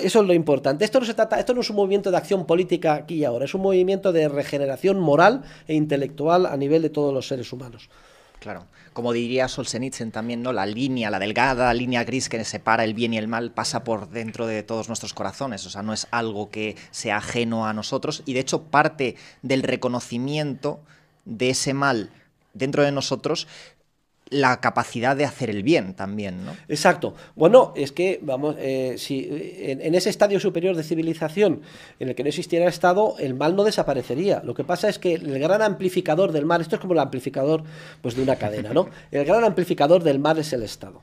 Eso es lo importante. Esto no se trata, esto no es un movimiento de acción política aquí y ahora, es un movimiento de regeneración moral e intelectual a nivel de todos los seres humanos. Claro. Como diría Solzhenitsyn también, ¿no? La línea, la delgada línea gris que separa el bien y el mal pasa por dentro de todos nuestros corazones. O sea, no es algo que sea ajeno a nosotros. Y de hecho, parte del reconocimiento de ese mal dentro de nosotros, la capacidad de hacer el bien también, ¿no? Exacto. Bueno, es que, vamos, eh, si en, en ese estadio superior de civilización en el que no existiera Estado, el mal no desaparecería. Lo que pasa es que el gran amplificador del mal, esto es como el amplificador pues, de una cadena, ¿no? El gran amplificador del mal es el Estado.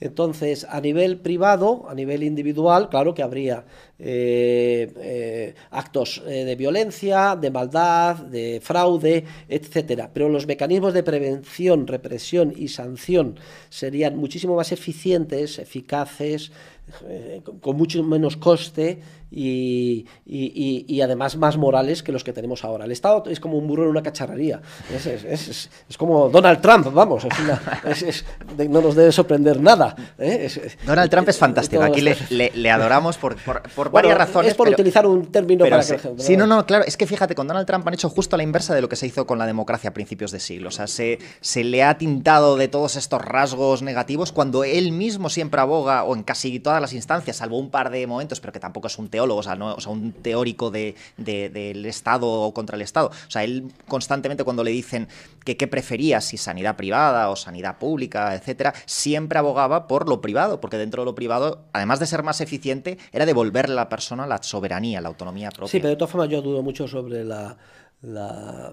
Entonces, a nivel privado, a nivel individual, claro que habría eh, eh, actos eh, de violencia, de maldad, de fraude, etcétera. Pero los mecanismos de prevención, represión y sanción serían muchísimo más eficientes, eficaces, eh, con mucho menos coste y, y, y, y además más morales que los que tenemos ahora. El Estado es como un burro en una cacharrería, es, es, es, es como Donald Trump, vamos, es una, es, es, no nos debe sorprender nada. ¿Eh? Es, Donald Trump es fantástico, aquí le, le, le adoramos por, por, por bueno, varias razones. Es por pero, utilizar un término para se, que... Sí, no, no, claro, es que fíjate, con Donald Trump han hecho justo la inversa de lo que se hizo con la democracia a principios de siglo, o sea, se, se le ha tintado de todos estos rasgos negativos cuando él mismo siempre aboga, o en casi todas las instancias, salvo un par de momentos, pero que tampoco es un teólogo, o sea, no, o sea un teórico de, de, del Estado o contra el Estado, o sea, él constantemente cuando le dicen que qué prefería, si sanidad privada o sanidad pública, etcétera, siempre abogaba por lo privado, porque dentro de lo privado, además de ser más eficiente, era devolverle a la persona la soberanía, la autonomía propia. Sí, pero de todas formas yo dudo mucho sobre la, la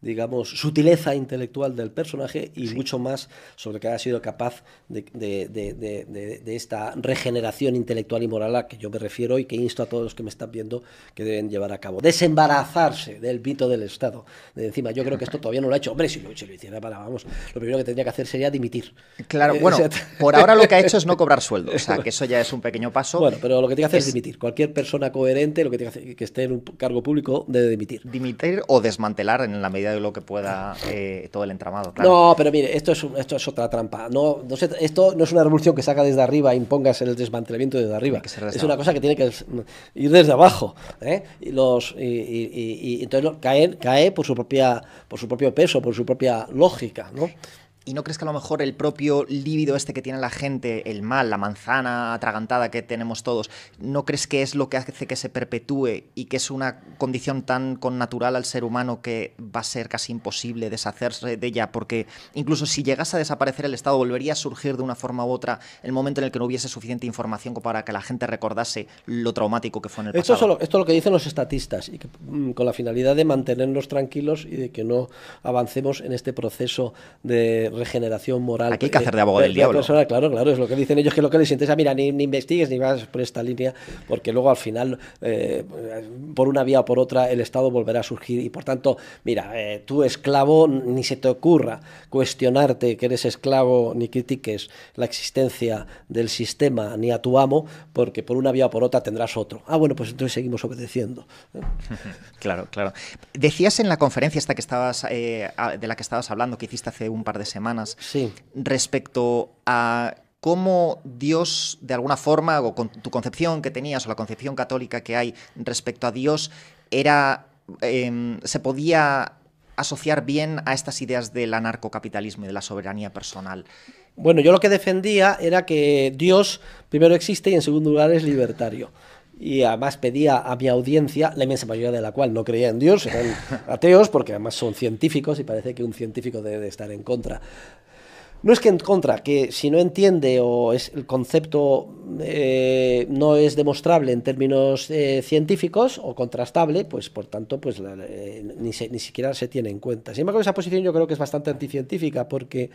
digamos, sutileza intelectual del personaje y sí. mucho más sobre que haya sido capaz de, de, de, de, de, de esta regeneración intelectual y moral a la que yo me refiero y que insto a todos los que me están viendo que deben llevar a cabo. Desembarazarse del vito del Estado. De encima, yo creo que esto todavía no lo ha hecho. Hombre, si lo, si lo hiciera, para, vamos, lo primero que tendría que hacer sería dimitir. Claro, eh, bueno, o sea, por ahora lo que ha hecho es no cobrar sueldo, o sea, que eso ya es un pequeño paso. Bueno, pero lo que tiene que hacer es, es dimitir. Cualquier persona coherente, lo que tiene que hacer que esté en un cargo público, debe dimitir. Dimitir. revertir o desmantelar en la medida de lo que pueda eh, todo el entramado. Claro. No, pero mire, esto es, esto es otra trampa. No, no se, esto no es una revolución que saca desde arriba e impongas el desmantelamiento desde arriba. Desde es una cosa que tiene que ir desde abajo. ¿eh? Y, los, y, y, y, y entonces cae, cae por, su propia, por su propio peso, por su propia lógica, ¿no? ¿Y no crees que a lo mejor el propio líbido este que tiene la gente, el mal, la manzana atragantada que tenemos todos, no crees que es lo que hace que se perpetúe y que es una condición tan connatural al ser humano que va a ser casi imposible deshacerse de ella? Porque incluso si llegase a desaparecer el Estado, volvería a surgir de una forma u otra el momento en el que no hubiese suficiente información para que la gente recordase lo traumático que fue en el pasado. Esto es lo, esto es lo que dicen los estatistas, y que, con la finalidad de mantenernos tranquilos y de que no avancemos en este proceso de regeneración moral. Aquí hay que hacer de abogado del diablo. Persona, claro, claro, es lo que dicen ellos, que es lo que les interesa. Mira, ni, ni investigues ni vas por esta línea, porque luego al final, eh, por una vía o por otra, el Estado volverá a surgir y por tanto, mira, eh, tú esclavo, ni se te ocurra cuestionarte que eres esclavo, ni critiques la existencia del sistema, ni a tu amo, porque por una vía o por otra tendrás otro. Ah, bueno, pues entonces seguimos obedeciendo. Claro, claro. Decías en la conferencia esta que estabas, eh, de la que estabas hablando, que hiciste hace un par de semanas, Semanas, sí. Respecto a cómo Dios, de alguna forma, o con tu concepción que tenías, o la concepción católica que hay respecto a Dios, era eh, se podía asociar bien a estas ideas del anarcocapitalismo y de la soberanía personal. Bueno, yo lo que defendía era que Dios, primero, existe y, en segundo lugar, es libertario. Y además pedía a mi audiencia, la inmensa mayoría de la cual no creía en Dios, eran ateos, porque además son científicos y parece que un científico debe estar en contra. No es que en contra, que si no entiende o es el concepto eh, no es demostrable en términos eh, científicos o contrastable, pues por tanto pues la, eh, ni, se, ni siquiera se tiene en cuenta. Sin embargo, esa posición yo creo que es bastante anticientífica, porque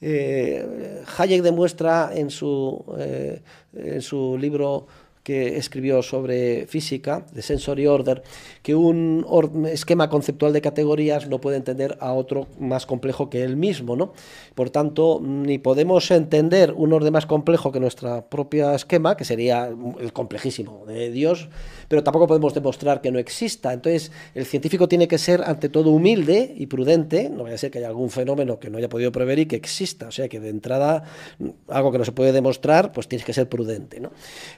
eh, Hayek demuestra en su, eh, en su libro que escribió sobre física, de Sensory Order, que un or esquema conceptual de categorías no puede entender a otro más complejo que él mismo, ¿no? Por tanto, ni podemos entender un orden más complejo que nuestro propio esquema, que sería el complejísimo de Dios, pero tampoco podemos demostrar que no exista. Entonces, el científico tiene que ser, ante todo, humilde y prudente. No vaya a ser que haya algún fenómeno que no haya podido prever y que exista. O sea, que de entrada, algo que no se puede demostrar, pues tienes que ser prudente, ¿no?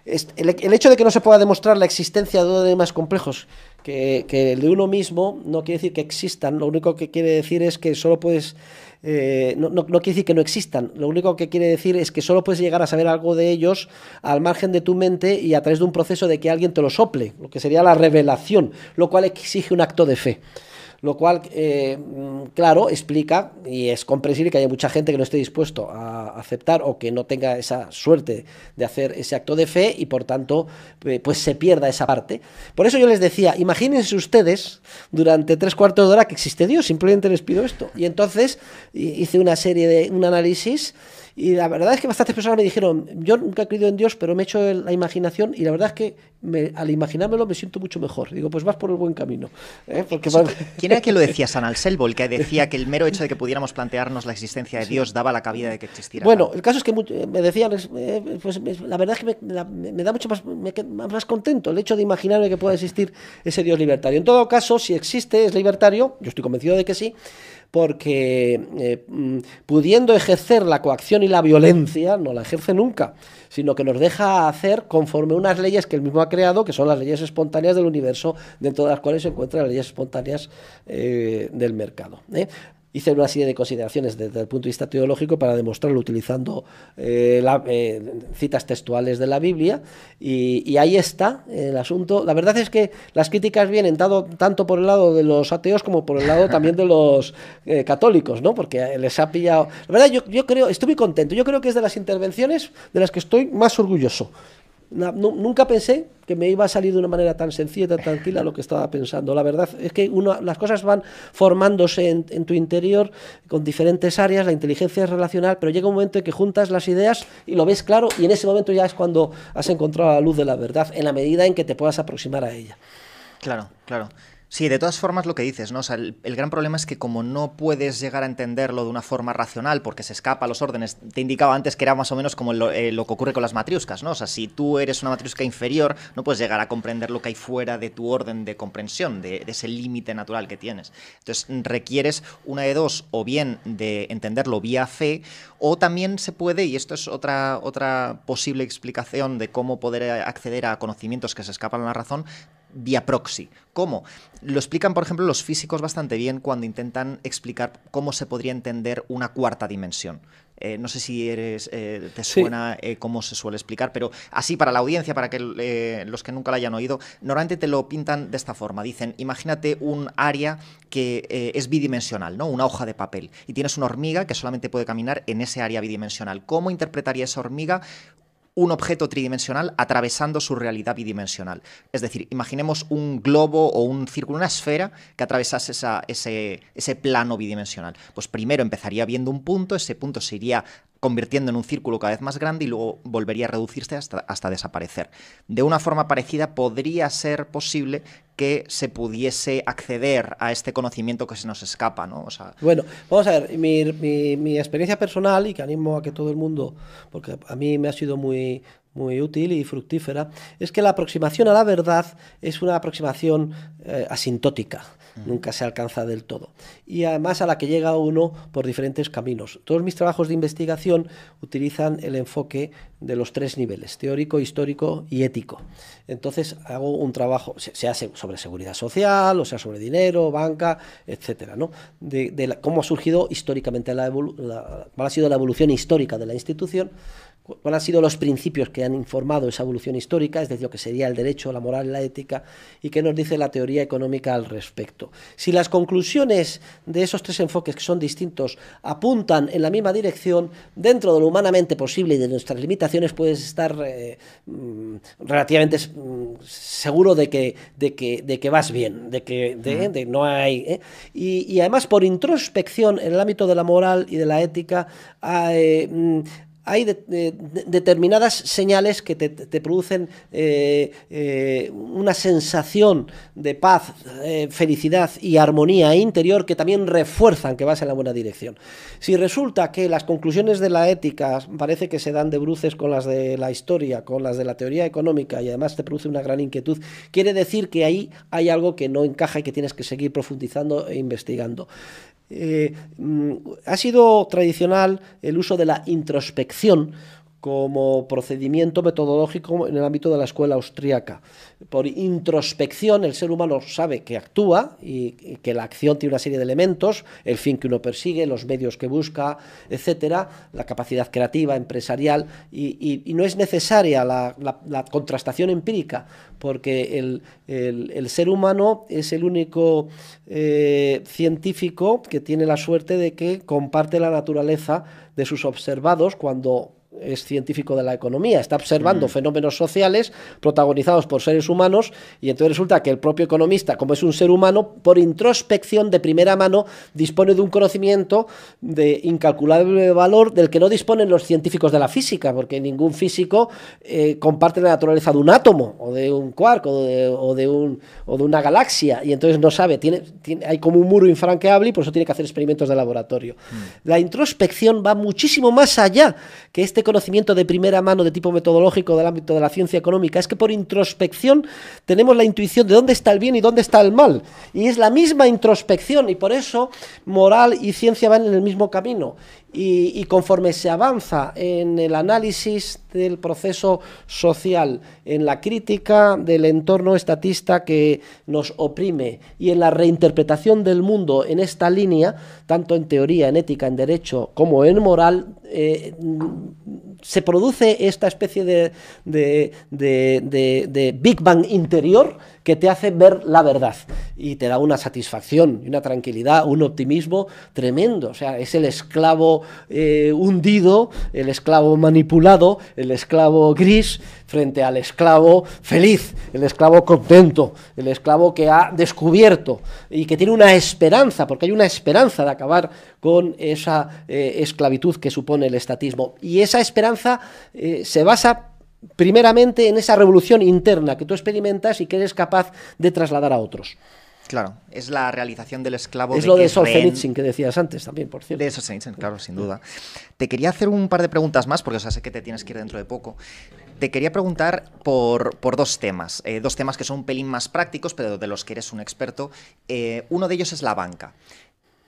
El El hecho de que no se pueda demostrar la existencia de órdenes más complejos que, que el de uno mismo no quiere decir que existan. Lo único que quiere decir es que solo puedes... Eh, no, no, no quiere decir que no existan. Lo único que quiere decir es que solo puedes llegar a saber algo de ellos al margen de tu mente y a través de un proceso de que alguien te lo sople, lo que sería la revelación, lo cual exige un acto de fe. Lo cual, eh, claro, explica y es comprensible que haya mucha gente que no esté dispuesto a aceptar o que no tenga esa suerte de hacer ese acto de fe y, por tanto, pues se pierda esa parte. Por eso yo les decía, imagínense ustedes durante tres cuartos de hora que existe Dios, simplemente les pido esto. Y entonces hice una serie de un análisis y la verdad es que bastantes personas me dijeron, yo nunca he creído en Dios, pero me he hecho la imaginación y la verdad es que me, al imaginármelo me siento mucho mejor. Digo, pues vas por el buen camino. ¿eh? Porque van... ¿Quién era que lo decía? San Anselmo, el que decía que el mero hecho de que pudiéramos plantearnos la existencia de Dios sí. daba la cabida de que existiera. Bueno, tal. El caso es que me decían, pues la verdad es que me, la, me da mucho más, me, más contento el hecho de imaginarme que pueda existir ese Dios libertario. En todo caso, si existe, es libertario, yo estoy convencido de que sí, porque eh, pudiendo ejercer la coacción y la violencia, no la ejerce nunca, sino que nos deja hacer conforme unas leyes que él mismo ha creado, que son las leyes espontáneas del universo, dentro de las cuales se encuentran las leyes espontáneas eh, del mercado. ¿eh? Hice una serie de consideraciones desde el punto de vista teológico para demostrarlo utilizando eh, la, eh, citas textuales de la Biblia y, y ahí está el asunto. La verdad es que las críticas vienen dado, tanto por el lado de los ateos como por el lado también de los eh, católicos, ¿no? Porque les ha pillado... La verdad yo, yo creo, estoy muy contento, yo creo que es de las intervenciones de las que estoy más orgulloso. No, nunca pensé que me iba a salir de una manera tan sencilla, tan tranquila lo que estaba pensando. La verdad es que uno, las cosas van formándose en, en tu interior con diferentes áreas, la inteligencia es relacional, pero llega un momento en que juntas las ideas y lo ves claro y en ese momento ya es cuando has encontrado la luz de la verdad, en la medida en que te puedas aproximar a ella. Claro, claro. Sí, de todas formas lo que dices, ¿no? O sea, el, el gran problema es que como no puedes llegar a entenderlo de una forma racional porque se escapa a los órdenes, te indicaba antes que era más o menos como lo, eh, lo que ocurre con las matriuscas, ¿no? O sea, si tú eres una matriusca inferior, no puedes llegar a comprender lo que hay fuera de tu orden de comprensión, de, de ese límite natural que tienes. Entonces requieres una de dos, o bien de entenderlo vía fe, o también se puede, y esto es otra, otra posible explicación de cómo poder acceder a conocimientos que se escapan a la razón, vía proxy. ¿Cómo? Lo explican, por ejemplo, los físicos bastante bien cuando intentan explicar cómo se podría entender una cuarta dimensión. Eh, no sé si eres, eh, te suena sí. eh, cómo se suele explicar, pero así para la audiencia, para que eh, los que nunca la hayan oído, normalmente te lo pintan de esta forma. Dicen, imagínate un área que eh, es bidimensional, ¿no? Una hoja de papel, y tienes una hormiga que solamente puede caminar en ese área bidimensional. ¿Cómo interpretaría esa hormiga un objeto tridimensional atravesando su realidad bidimensional? Es decir, imaginemos un globo o un círculo, una esfera que atravesase esa, ese, ese plano bidimensional. Pues primero empezaría viendo un punto, ese punto se iría convirtiendo en un círculo cada vez más grande y luego volvería a reducirse hasta, hasta desaparecer. De una forma parecida podría ser posible que se pudiese acceder a este conocimiento que se nos escapa, ¿no? O sea... Bueno, vamos a ver, mi, mi, mi experiencia personal, y que animo a que todo el mundo, porque a mí me ha sido muy, muy útil y fructífera, es que la aproximación a la verdad es una aproximación eh, asintótica, mm. nunca se alcanza del todo, y además a la que llega uno por diferentes caminos. Todos mis trabajos de investigación utilizan el enfoque de los tres niveles, teórico, histórico y ético. Entonces hago un trabajo, sea sobre seguridad social, o sea sobre dinero, banca, etcétera, ¿no? De, de la, cómo ha surgido históricamente, la la, cuál ha sido la evolución histórica de la institución, cuáles han sido los principios que han informado esa evolución histórica, es decir, lo que sería el derecho, la moral y la ética, y qué nos dice la teoría económica al respecto. Si las conclusiones de esos tres enfoques, que son distintos, apuntan en la misma dirección, dentro de lo humanamente posible y de nuestras limitaciones, puedes estar eh, relativamente seguro de que, de, que, de que vas bien, de que de, de no hay... ¿eh? Y, y además, por introspección en el ámbito de la moral y de la ética, hay... Eh, Hay de, de, de determinadas señales que te, te producen eh, eh, una sensación de paz, eh, felicidad y armonía interior que también refuerzan que vas en la buena dirección. Si resulta que las conclusiones de la ética parece que se dan de bruces con las de la historia, con las de la teoría económica, y además te produce una gran inquietud, quiere decir que ahí hay algo que no encaja y que tienes que seguir profundizando e investigando. Eh, ha sido tradicional el uso de la introspección como procedimiento metodológico en el ámbito de la escuela austríaca. Por introspección, el ser humano sabe que actúa y, y que la acción tiene una serie de elementos, el fin que uno persigue, los medios que busca, etcétera, la capacidad creativa, empresarial, y, y, y no es necesaria la, la, la contrastación empírica, porque el, el, el ser humano es el único eh, científico que tiene la suerte de que comparte la naturaleza de sus observados cuando es científico de la economía, está observando mm. fenómenos sociales protagonizados por seres humanos, y entonces resulta que el propio economista, como es un ser humano, por introspección de primera mano dispone de un conocimiento de incalculable valor del que no disponen los científicos de la física, porque ningún físico eh, comparte la naturaleza de un átomo o de un quark o de, o de, un, o de una galaxia, y entonces no sabe, tiene, tiene, hay como un muro infranqueable, y por eso tiene que hacer experimentos de laboratorio. Mm. La introspección va muchísimo más allá que este conocimiento de primera mano de tipo metodológico del ámbito de la ciencia económica. Es que por introspección tenemos la intuición de dónde está el bien y dónde está el mal, y es la misma introspección, y por eso moral y ciencia van en el mismo camino, y, y conforme se avanza en el análisis del proceso social, en la crítica del entorno estatista que nos oprime y en la reinterpretación del mundo en esta línea, tanto en teoría, en ética, en derecho como en moral, eh, se produce esta especie de, de, de, de, de Big Bang interior que te hace ver la verdad, y te da una satisfacción, una tranquilidad, un optimismo tremendo. O sea, es el esclavo eh, hundido, el esclavo manipulado, el esclavo gris frente al esclavo feliz, el esclavo contento, el esclavo que ha descubierto y que tiene una esperanza, porque hay una esperanza de acabar con esa eh, esclavitud que supone el estatismo. Y esa esperanza eh, se basa primeramente en esa revolución interna que tú experimentas y que eres capaz de trasladar a otros. Claro, es la realización del esclavo. Es de lo que de Solzhenitsyn que decías antes también, por cierto. De Solzhenitsyn, claro, sin duda. Te quería hacer un par de preguntas más, porque o sea, sé que te tienes que ir dentro de poco. Te quería preguntar por, por dos temas, eh, dos temas que son un pelín más prácticos, pero de los que eres un experto. Eh, uno de ellos es la banca.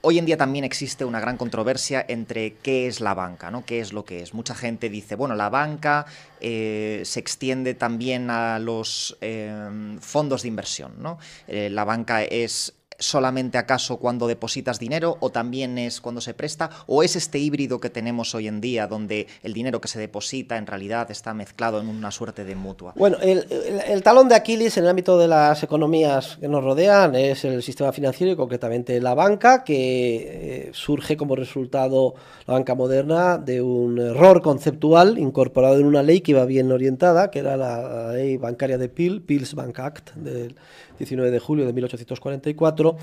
Hoy en día también existe una gran controversia entre qué es la banca, ¿no? ¿Qué es lo que es? Mucha gente dice, bueno, la banca eh, se extiende también a los eh, fondos de inversión, ¿no? Eh, la banca es solamente acaso cuando depositas dinero o también es cuando se presta, o es este híbrido que tenemos hoy en día donde el dinero que se deposita en realidad está mezclado en una suerte de mutua. Bueno, el, el, el talón de Aquiles en el ámbito de las economías que nos rodean es el sistema financiero y concretamente la banca, que eh, surge como resultado, la banca moderna, de un error conceptual incorporado en una ley que iba bien orientada, que era la ley bancaria de Peel, Peel's Bank Act, del diecinueve de julio de mil ochocientos cuarenta y cuatro,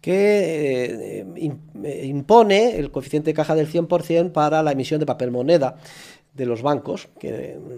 que eh, impone el coeficiente de caja del cien por cien para la emisión de papel moneda de los bancos, que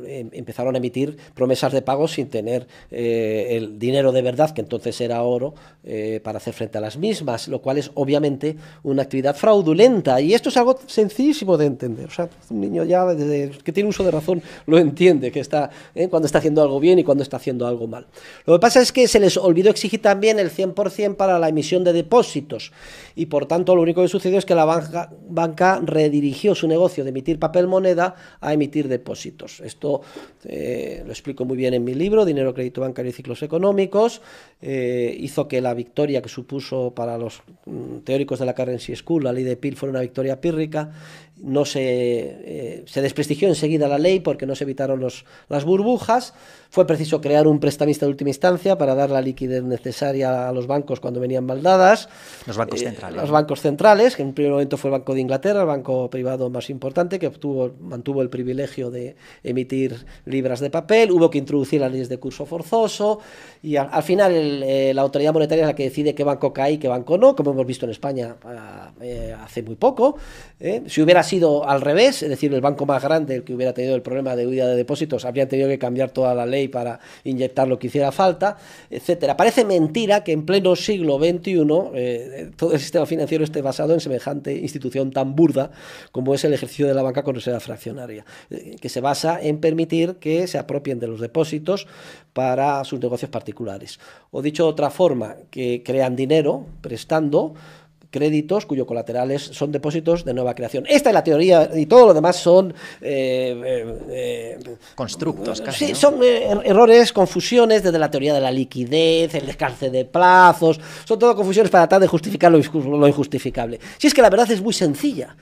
eh, empezaron a emitir promesas de pago sin tener eh, el dinero de verdad, que entonces era oro, eh, para hacer frente a las mismas, lo cual es obviamente una actividad fraudulenta. Y esto es algo sencillísimo de entender. O sea, un niño ya desde que tiene uso de razón lo entiende, que está eh, cuando está haciendo algo bien y cuando está haciendo algo mal. Lo que pasa es que se les olvidó exigir también el cien por cien para la emisión de depósitos. Y por tanto, lo único que sucedió es que la banca, banca redirigió su negocio de emitir papel moneda a emitir depósitos. Esto eh, lo explico muy bien en mi libro, Dinero, Crédito, Bancario y Ciclos Económicos. Eh, hizo que la victoria que supuso para los mm, teóricos de la Currency School, la ley de Peel, fuera una victoria pírrica. No se, eh, se desprestigió enseguida la ley porque no se evitaron los, las burbujas. Fue preciso crear un prestamista de última instancia para dar la liquidez necesaria a los bancos cuando venían mal dadas. Los bancos eh, centrales. Los bancos centrales, que en un primer momento fue el Banco de Inglaterra, el banco privado más importante, que obtuvo, mantuvo el privilegio de emitir libras de papel. Hubo que introducir las leyes de curso forzoso y al, al final el, eh, la autoridad monetaria es la que decide qué banco cae y qué banco no, como hemos visto en España eh, hace muy poco. Eh. Si hubiera sido al revés, es decir, el banco más grande, el que hubiera tenido el problema de huida de depósitos, habrían tenido que cambiar toda la ley para inyectar lo que hiciera falta, etcétera. Parece mentira que en pleno siglo veintiuno eh, todo el sistema financiero esté basado en semejante institución tan burda como es el ejercicio de la banca con reserva fraccionaria, eh, que se basa en permitir que se apropien de los depósitos para sus negocios particulares. O dicho de otra forma, que crean dinero prestando créditos cuyo colaterales son depósitos de nueva creación. Esta es la teoría y todo lo demás son eh, eh, constructos casi, sí, ¿no? Son eh, errores, confusiones desde la teoría de la liquidez, el descalce de plazos, son todo confusiones para tratar de justificar lo, lo injustificable. Si es que la verdad es muy sencilla.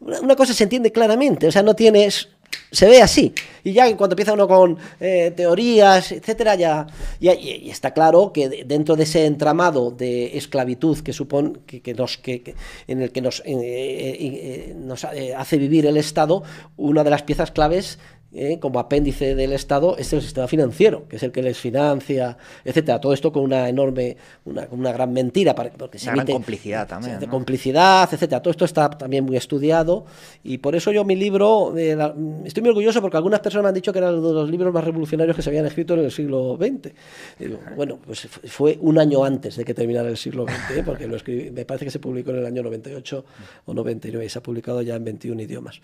Una, una cosa se entiende claramente, o sea, no tienes... Se ve así. Y ya en cuanto empieza uno con eh, teorías, etcétera, ya, ya, ya está claro que dentro de ese entramado de esclavitud que supone que, que nos, que, que, en el que nos, eh, eh, nos hace vivir el Estado, una de las piezas claves eh, como apéndice del Estado es el sistema financiero, que es el que les financia, etcétera. Todo esto con una enorme, una, una gran mentira, porque se una emite, gran complicidad también, de ¿no? complicidad, etcétera. Todo esto está también muy estudiado y por eso yo mi libro eh, la, estoy muy orgulloso porque algunas personas me han dicho que era uno de los libros más revolucionarios que se habían escrito en el siglo veinte. Eh, bueno, pues fue un año antes de que terminara el siglo veinte, eh, porque lo escribí, me parece que se publicó en el año noventa y ocho o noventa y nueve y se ha publicado ya en veintiún idiomas.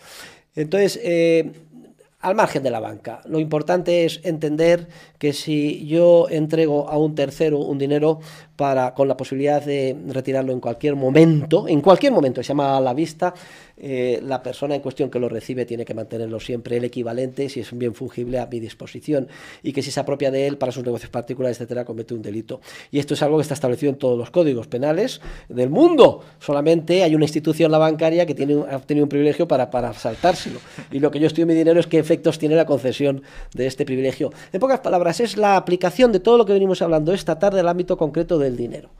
Entonces, eh, al margen de la banca, lo importante es entender que si yo entrego a un tercero un dinero para, con la posibilidad de retirarlo en cualquier momento, en cualquier momento, se llama a la vista, eh, la persona en cuestión que lo recibe tiene que mantenerlo siempre el equivalente, si es un bien fungible, a mi disposición, y que si se apropia de él para sus negocios particulares, etcétera, comete un delito. Y esto es algo que está establecido en todos los códigos penales del mundo. Solamente hay una institución, la bancaria, que tiene, ha obtenido un privilegio para, para saltárselo. Y lo que yo estudio en mi dinero es que efectos tiene la concesión de este privilegio. En pocas palabras, es la aplicación de todo lo que venimos hablando esta tarde al ámbito concreto del dinero.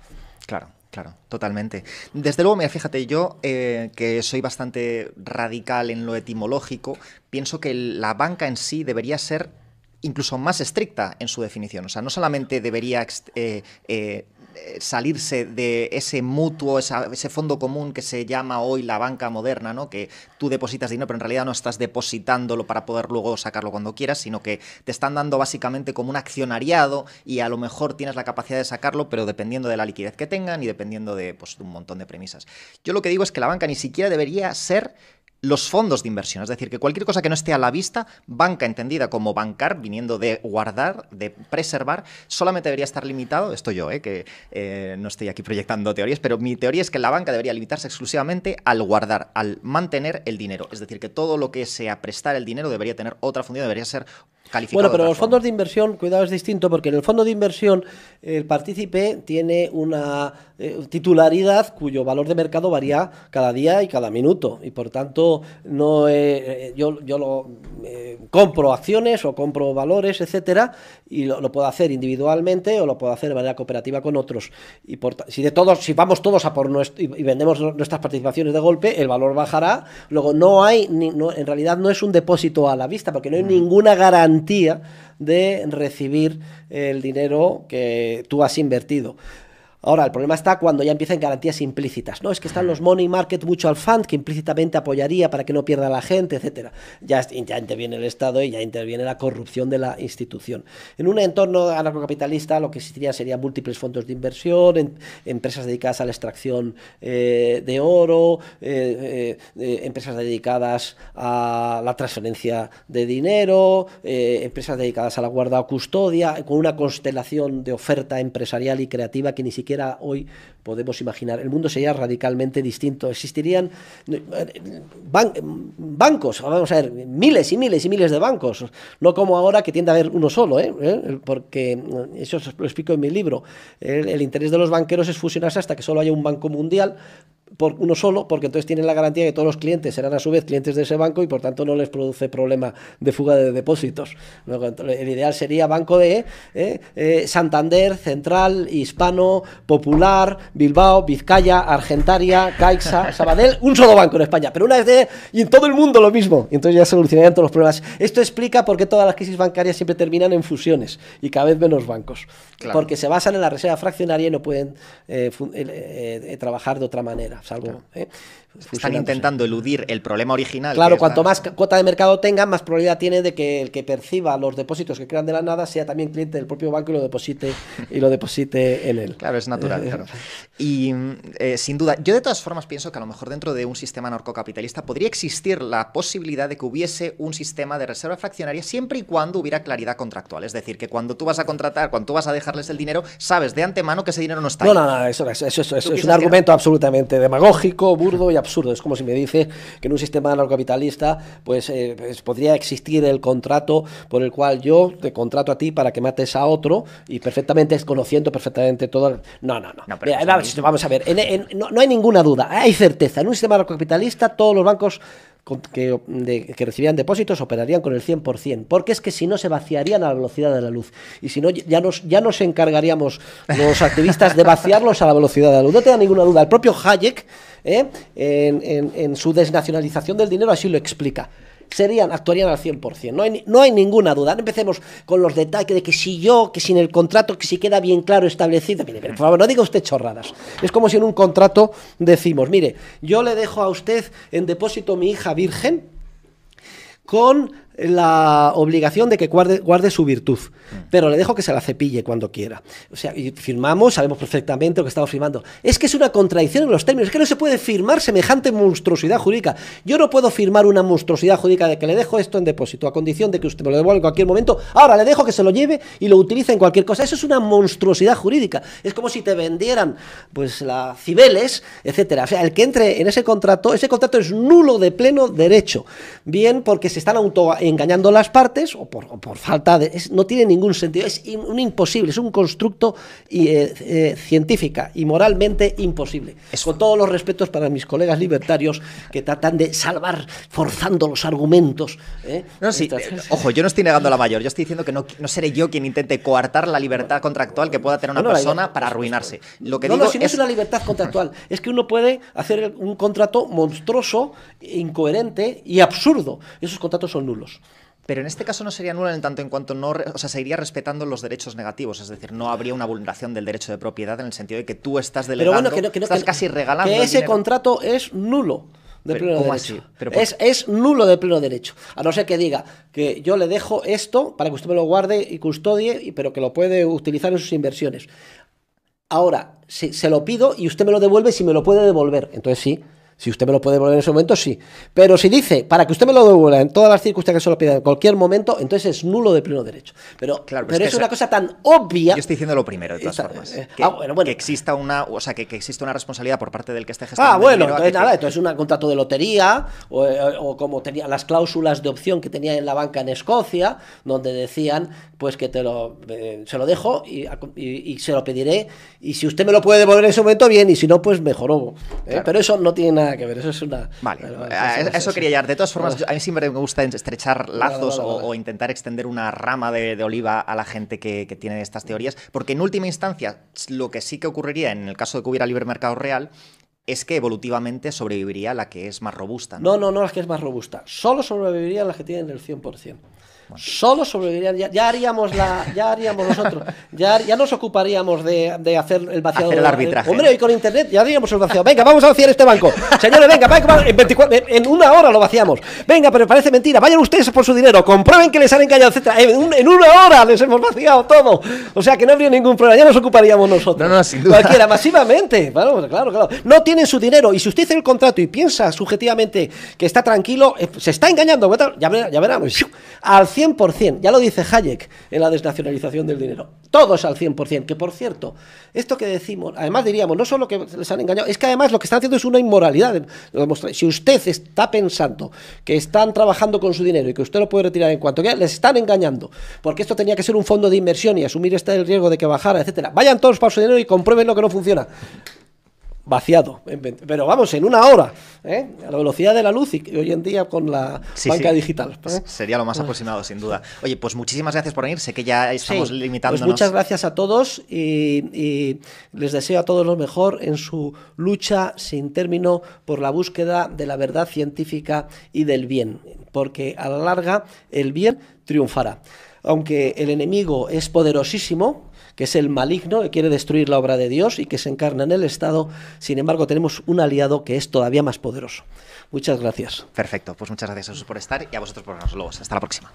Claro, claro, totalmente. Desde luego, mira, fíjate, yo eh, que soy bastante radical en lo etimológico, pienso que la banca en sí debería ser incluso más estricta en su definición. O sea, no solamente debería eh, eh, salirse de ese mutuo, esa, ese fondo común que se llama hoy la banca moderna, ¿no? Que tú depositas dinero, pero en realidad no estás depositándolo para poder luego sacarlo cuando quieras, sino que te están dando básicamente como un accionariado y a lo mejor tienes la capacidad de sacarlo, pero dependiendo de la liquidez que tengan y dependiendo de, pues, de un montón de premisas. Yo lo que digo es que la banca ni siquiera debería ser los fondos de inversión, es decir, que cualquier cosa que no esté a la vista, banca entendida como bancar, viniendo de guardar, de preservar, solamente debería estar limitado, esto yo, eh, que eh, no estoy aquí proyectando teorías, pero mi teoría es que la banca debería limitarse exclusivamente al guardar, al mantener el dinero, es decir, que todo lo que sea prestar el dinero debería tener otra función, debería ser calificado. Bueno, pero los forma. fondos de inversión, cuidado, es distinto, porque en el fondo de inversión el partícipe tiene una eh, titularidad cuyo valor de mercado varía cada día y cada minuto, y por tanto no eh, yo, yo lo, eh, compro acciones o compro valores, etcétera, y lo, lo puedo hacer individualmente o lo puedo hacer de manera cooperativa con otros. Y por, si de todos, si vamos todos a por nuestro, y vendemos nuestras participaciones de golpe, el valor bajará. Luego no hay, ni, no, en realidad no es un depósito a la vista, porque no hay ninguna garantía de recibir el dinero que tú has invertido. Ahora, el problema está cuando ya empiezan garantías implícitas, ¿no? Es que están los money market mutual fund, que implícitamente apoyaría para que no pierda la gente, etcétera. Ya, ya interviene el Estado y ya interviene la corrupción de la institución. En un entorno anarcocapitalista lo que existiría serían múltiples fondos de inversión, en, empresas dedicadas a la extracción eh, de oro, eh, eh, eh, empresas dedicadas a la transferencia de dinero, eh, empresas dedicadas a la guarda o custodia, con una constelación de oferta empresarial y creativa que ni siquiera hoy podemos imaginar. El mundo sería radicalmente distinto. Existirían ban bancos, vamos a ver, miles y miles y miles de bancos, no como ahora que tiende a haber uno solo, ¿eh? ¿Eh? Porque eso os lo explico en mi libro. El, el interés de los banqueros es fusionarse hasta que solo haya un banco mundial, por uno solo, porque entonces tienen la garantía de que todos los clientes serán a su vez clientes de ese banco y por tanto no les produce problema de fuga de depósitos. Luego, el ideal sería banco de eh, eh, Santander, Central, Hispano, Popular, Bilbao, Vizcaya, Argentaria, Caixa, Sabadell, un solo banco en España, pero una vez de, y en todo el mundo lo mismo, y entonces ya solucionarían todos los problemas. Esto explica por qué todas las crisis bancarias siempre terminan en fusiones y cada vez menos bancos, claro. Porque se basan en la reserva fraccionaria y no pueden eh, eh, eh, trabajar de otra manera. Salvo, ¿eh? Están intentando eludir el problema original. Claro, cuanto más cuota de mercado tengan, más probabilidad tiene de que el que perciba los depósitos que crean de la nada sea también cliente del propio banco y lo deposite, y lo deposite en él. Claro, es natural. Claro. Y eh, sin duda, yo de todas formas pienso que a lo mejor dentro de un sistema anarcocapitalista podría existir la posibilidad de que hubiese un sistema de reserva fraccionaria siempre y cuando hubiera claridad contractual. Es decir, que cuando tú vas a contratar, cuando tú vas a dejarles el dinero, sabes de antemano que ese dinero no está ahí. No, no, no, eso, eso, eso, eso, eso es un argumento absolutamente demagógico, burdo y absurdo. Es como si me dice que en un sistema anarcocapitalista pues, eh, pues podría existir el contrato por el cual yo te contrato a ti para que mates a otro y perfectamente desconociendo perfectamente todo. El... No, no, no. no pero Mira, no, vamos a ver. En, en, no, no hay ninguna duda. Hay certeza. En un sistema anarcocapitalista todos los bancos que, de, que recibían depósitos operarían con el cien por cien, porque es que si no se vaciarían a la velocidad de la luz y si no ya nos, ya nos encargaríamos los activistas de vaciarlos a la velocidad de la luz. No te da ninguna duda. El propio Hayek ¿eh? en, en, en su desnacionalización del dinero así lo explica. Serían, actuarían al cien por cien, no hay, no hay ninguna duda. No empecemos con los detalles de que si yo, que sin el contrato, que si queda bien claro establecido. Mire, por favor, no diga usted chorradas. Es como si en un contrato decimos, mire, yo le dejo a usted en depósito mi hija virgen con la obligación de que guarde, guarde su virtud, pero le dejo que se la cepille cuando quiera. O sea, y firmamos, sabemos perfectamente lo que estamos firmando. Es que es una contradicción en los términos, es que no se puede firmar semejante monstruosidad jurídica. Yo no puedo firmar una monstruosidad jurídica de que le dejo esto en depósito, a condición de que usted me lo devuelva en cualquier momento, ahora le dejo que se lo lleve y lo utilice en cualquier cosa. Eso es una monstruosidad jurídica. Es como si te vendieran, pues, la Cibeles, etcétera. O sea, el que entre en ese contrato, ese contrato es nulo de pleno derecho, bien porque se están auto engañando las partes o por, o por falta de... Es, no tiene ningún sentido, es in, un imposible, es un constructo eh, eh, científica y moralmente imposible. Es con todos los respetos para mis colegas libertarios que tratan de salvar forzando los argumentos. ¿eh? No, sí, Entonces, eh, ojo, yo no estoy negando la mayor, yo estoy diciendo que no, no seré yo quien intente coartar la libertad contractual que pueda tener una no, persona no, para arruinarse. Lo que no, digo no, si no es... es una libertad contractual, es que uno puede hacer un contrato monstruoso, incoherente y absurdo. Esos contratos son nulos. Pero en este caso no sería nula en tanto en cuanto no... O sea, se iría respetando los derechos negativos. Es decir, no habría una vulneración del derecho de propiedad en el sentido de que tú estás delegando, pero bueno, que no, que no, estás que, casi regalando que ese contrato es nulo de pero, pleno derecho. Pero, es, es nulo de pleno derecho. A no ser que diga que yo le dejo esto para que usted me lo guarde y custodie, pero que lo puede utilizar en sus inversiones. Ahora, si se lo pido y usted me lo devuelve, si me lo puede devolver, entonces sí. Si usted me lo puede devolver en ese momento, sí. Pero si dice, para que usted me lo devuelva en todas las circunstancias que se lo pida en cualquier momento, entonces es nulo de pleno derecho. Pero, claro, pero es, que es una cosa tan obvia... Yo estoy diciendo lo primero, de todas esta, formas. Eh, que, ah, bueno, bueno. que exista una o sea que, que exista una responsabilidad por parte del que esté gestionando. Ah, bueno, dinero, entonces nada, te... esto es un contrato de lotería, o, o como tenía las cláusulas de opción que tenía en la banca en Escocia, donde decían, pues que te lo eh, se lo dejo y, y, y se lo pediré, y si usted me lo puede devolver en ese momento, bien, y si no, pues mejoró. ¿eh? Claro. Pero eso no tiene nada que ver, eso es una... Vale, bueno, eso, eso, eso, eso quería llegar. De todas formas, a mí siempre me gusta estrechar lazos vale, vale, vale. O, o intentar extender una rama de, de oliva a la gente que, que tiene estas teorías, porque en última instancia, lo que sí que ocurriría en el caso de que hubiera libre mercado real es que evolutivamente sobreviviría la que es más robusta. No, no, no, no la que es más robusta. Solo sobrevivirían las que tienen el cien por cien. Bueno. Solo sobrevivirían. Ya, ya haríamos la, ya haríamos nosotros. Ya, ya nos ocuparíamos de, de hacer el vaciado. Hacer el arbitraje. De, hombre, hoy con internet ya haríamos el vaciado. Venga, vamos a vaciar este banco. Señores, venga, venga en, veinticuatro, en una hora lo vaciamos. Venga, pero parece mentira. Vayan ustedes por su dinero. Comprueben que les han engañado, etcétera. En, en una hora les hemos vaciado todo. O sea que no habría ningún problema. Ya nos ocuparíamos nosotros. No, no, sin duda. Cualquiera, masivamente. Bueno, claro, claro. No tienen su dinero. Y si usted hace el contrato y piensa subjetivamente que está tranquilo, se está engañando. Ya verán, ya verán. Al cien por cien, ya lo dice Hayek en la desnacionalización del dinero. Todos al cien por cien, que por cierto, esto que decimos, además diríamos, no solo que les han engañado, es que además lo que están haciendo es una inmoralidad. Si usted está pensando que están trabajando con su dinero y que usted lo puede retirar en cuanto que les están engañando, porque esto tenía que ser un fondo de inversión y asumir este el riesgo de que bajara, etcétera. Vayan todos para su dinero y comprueben lo que no funciona. Vaciado, pero vamos, en una hora, ¿eh? A la velocidad de la luz y hoy en día con la sí, banca sí. digital. ¿eh? Sería lo más aproximado, sin duda. Oye, pues muchísimas gracias por venir, sé que ya estamos sí, limitándonos. Pues muchas gracias a todos y, y les deseo a todos lo mejor en su lucha sin término por la búsqueda de la verdad científica y del bien, porque a la larga el bien triunfará. Aunque el enemigo es poderosísimo, que es el maligno, que quiere destruir la obra de Dios y que se encarna en el Estado. Sin embargo, tenemos un aliado que es todavía más poderoso. Muchas gracias. Perfecto. Pues muchas gracias a vosotros por estar y a vosotros por los lobos. Hasta la próxima.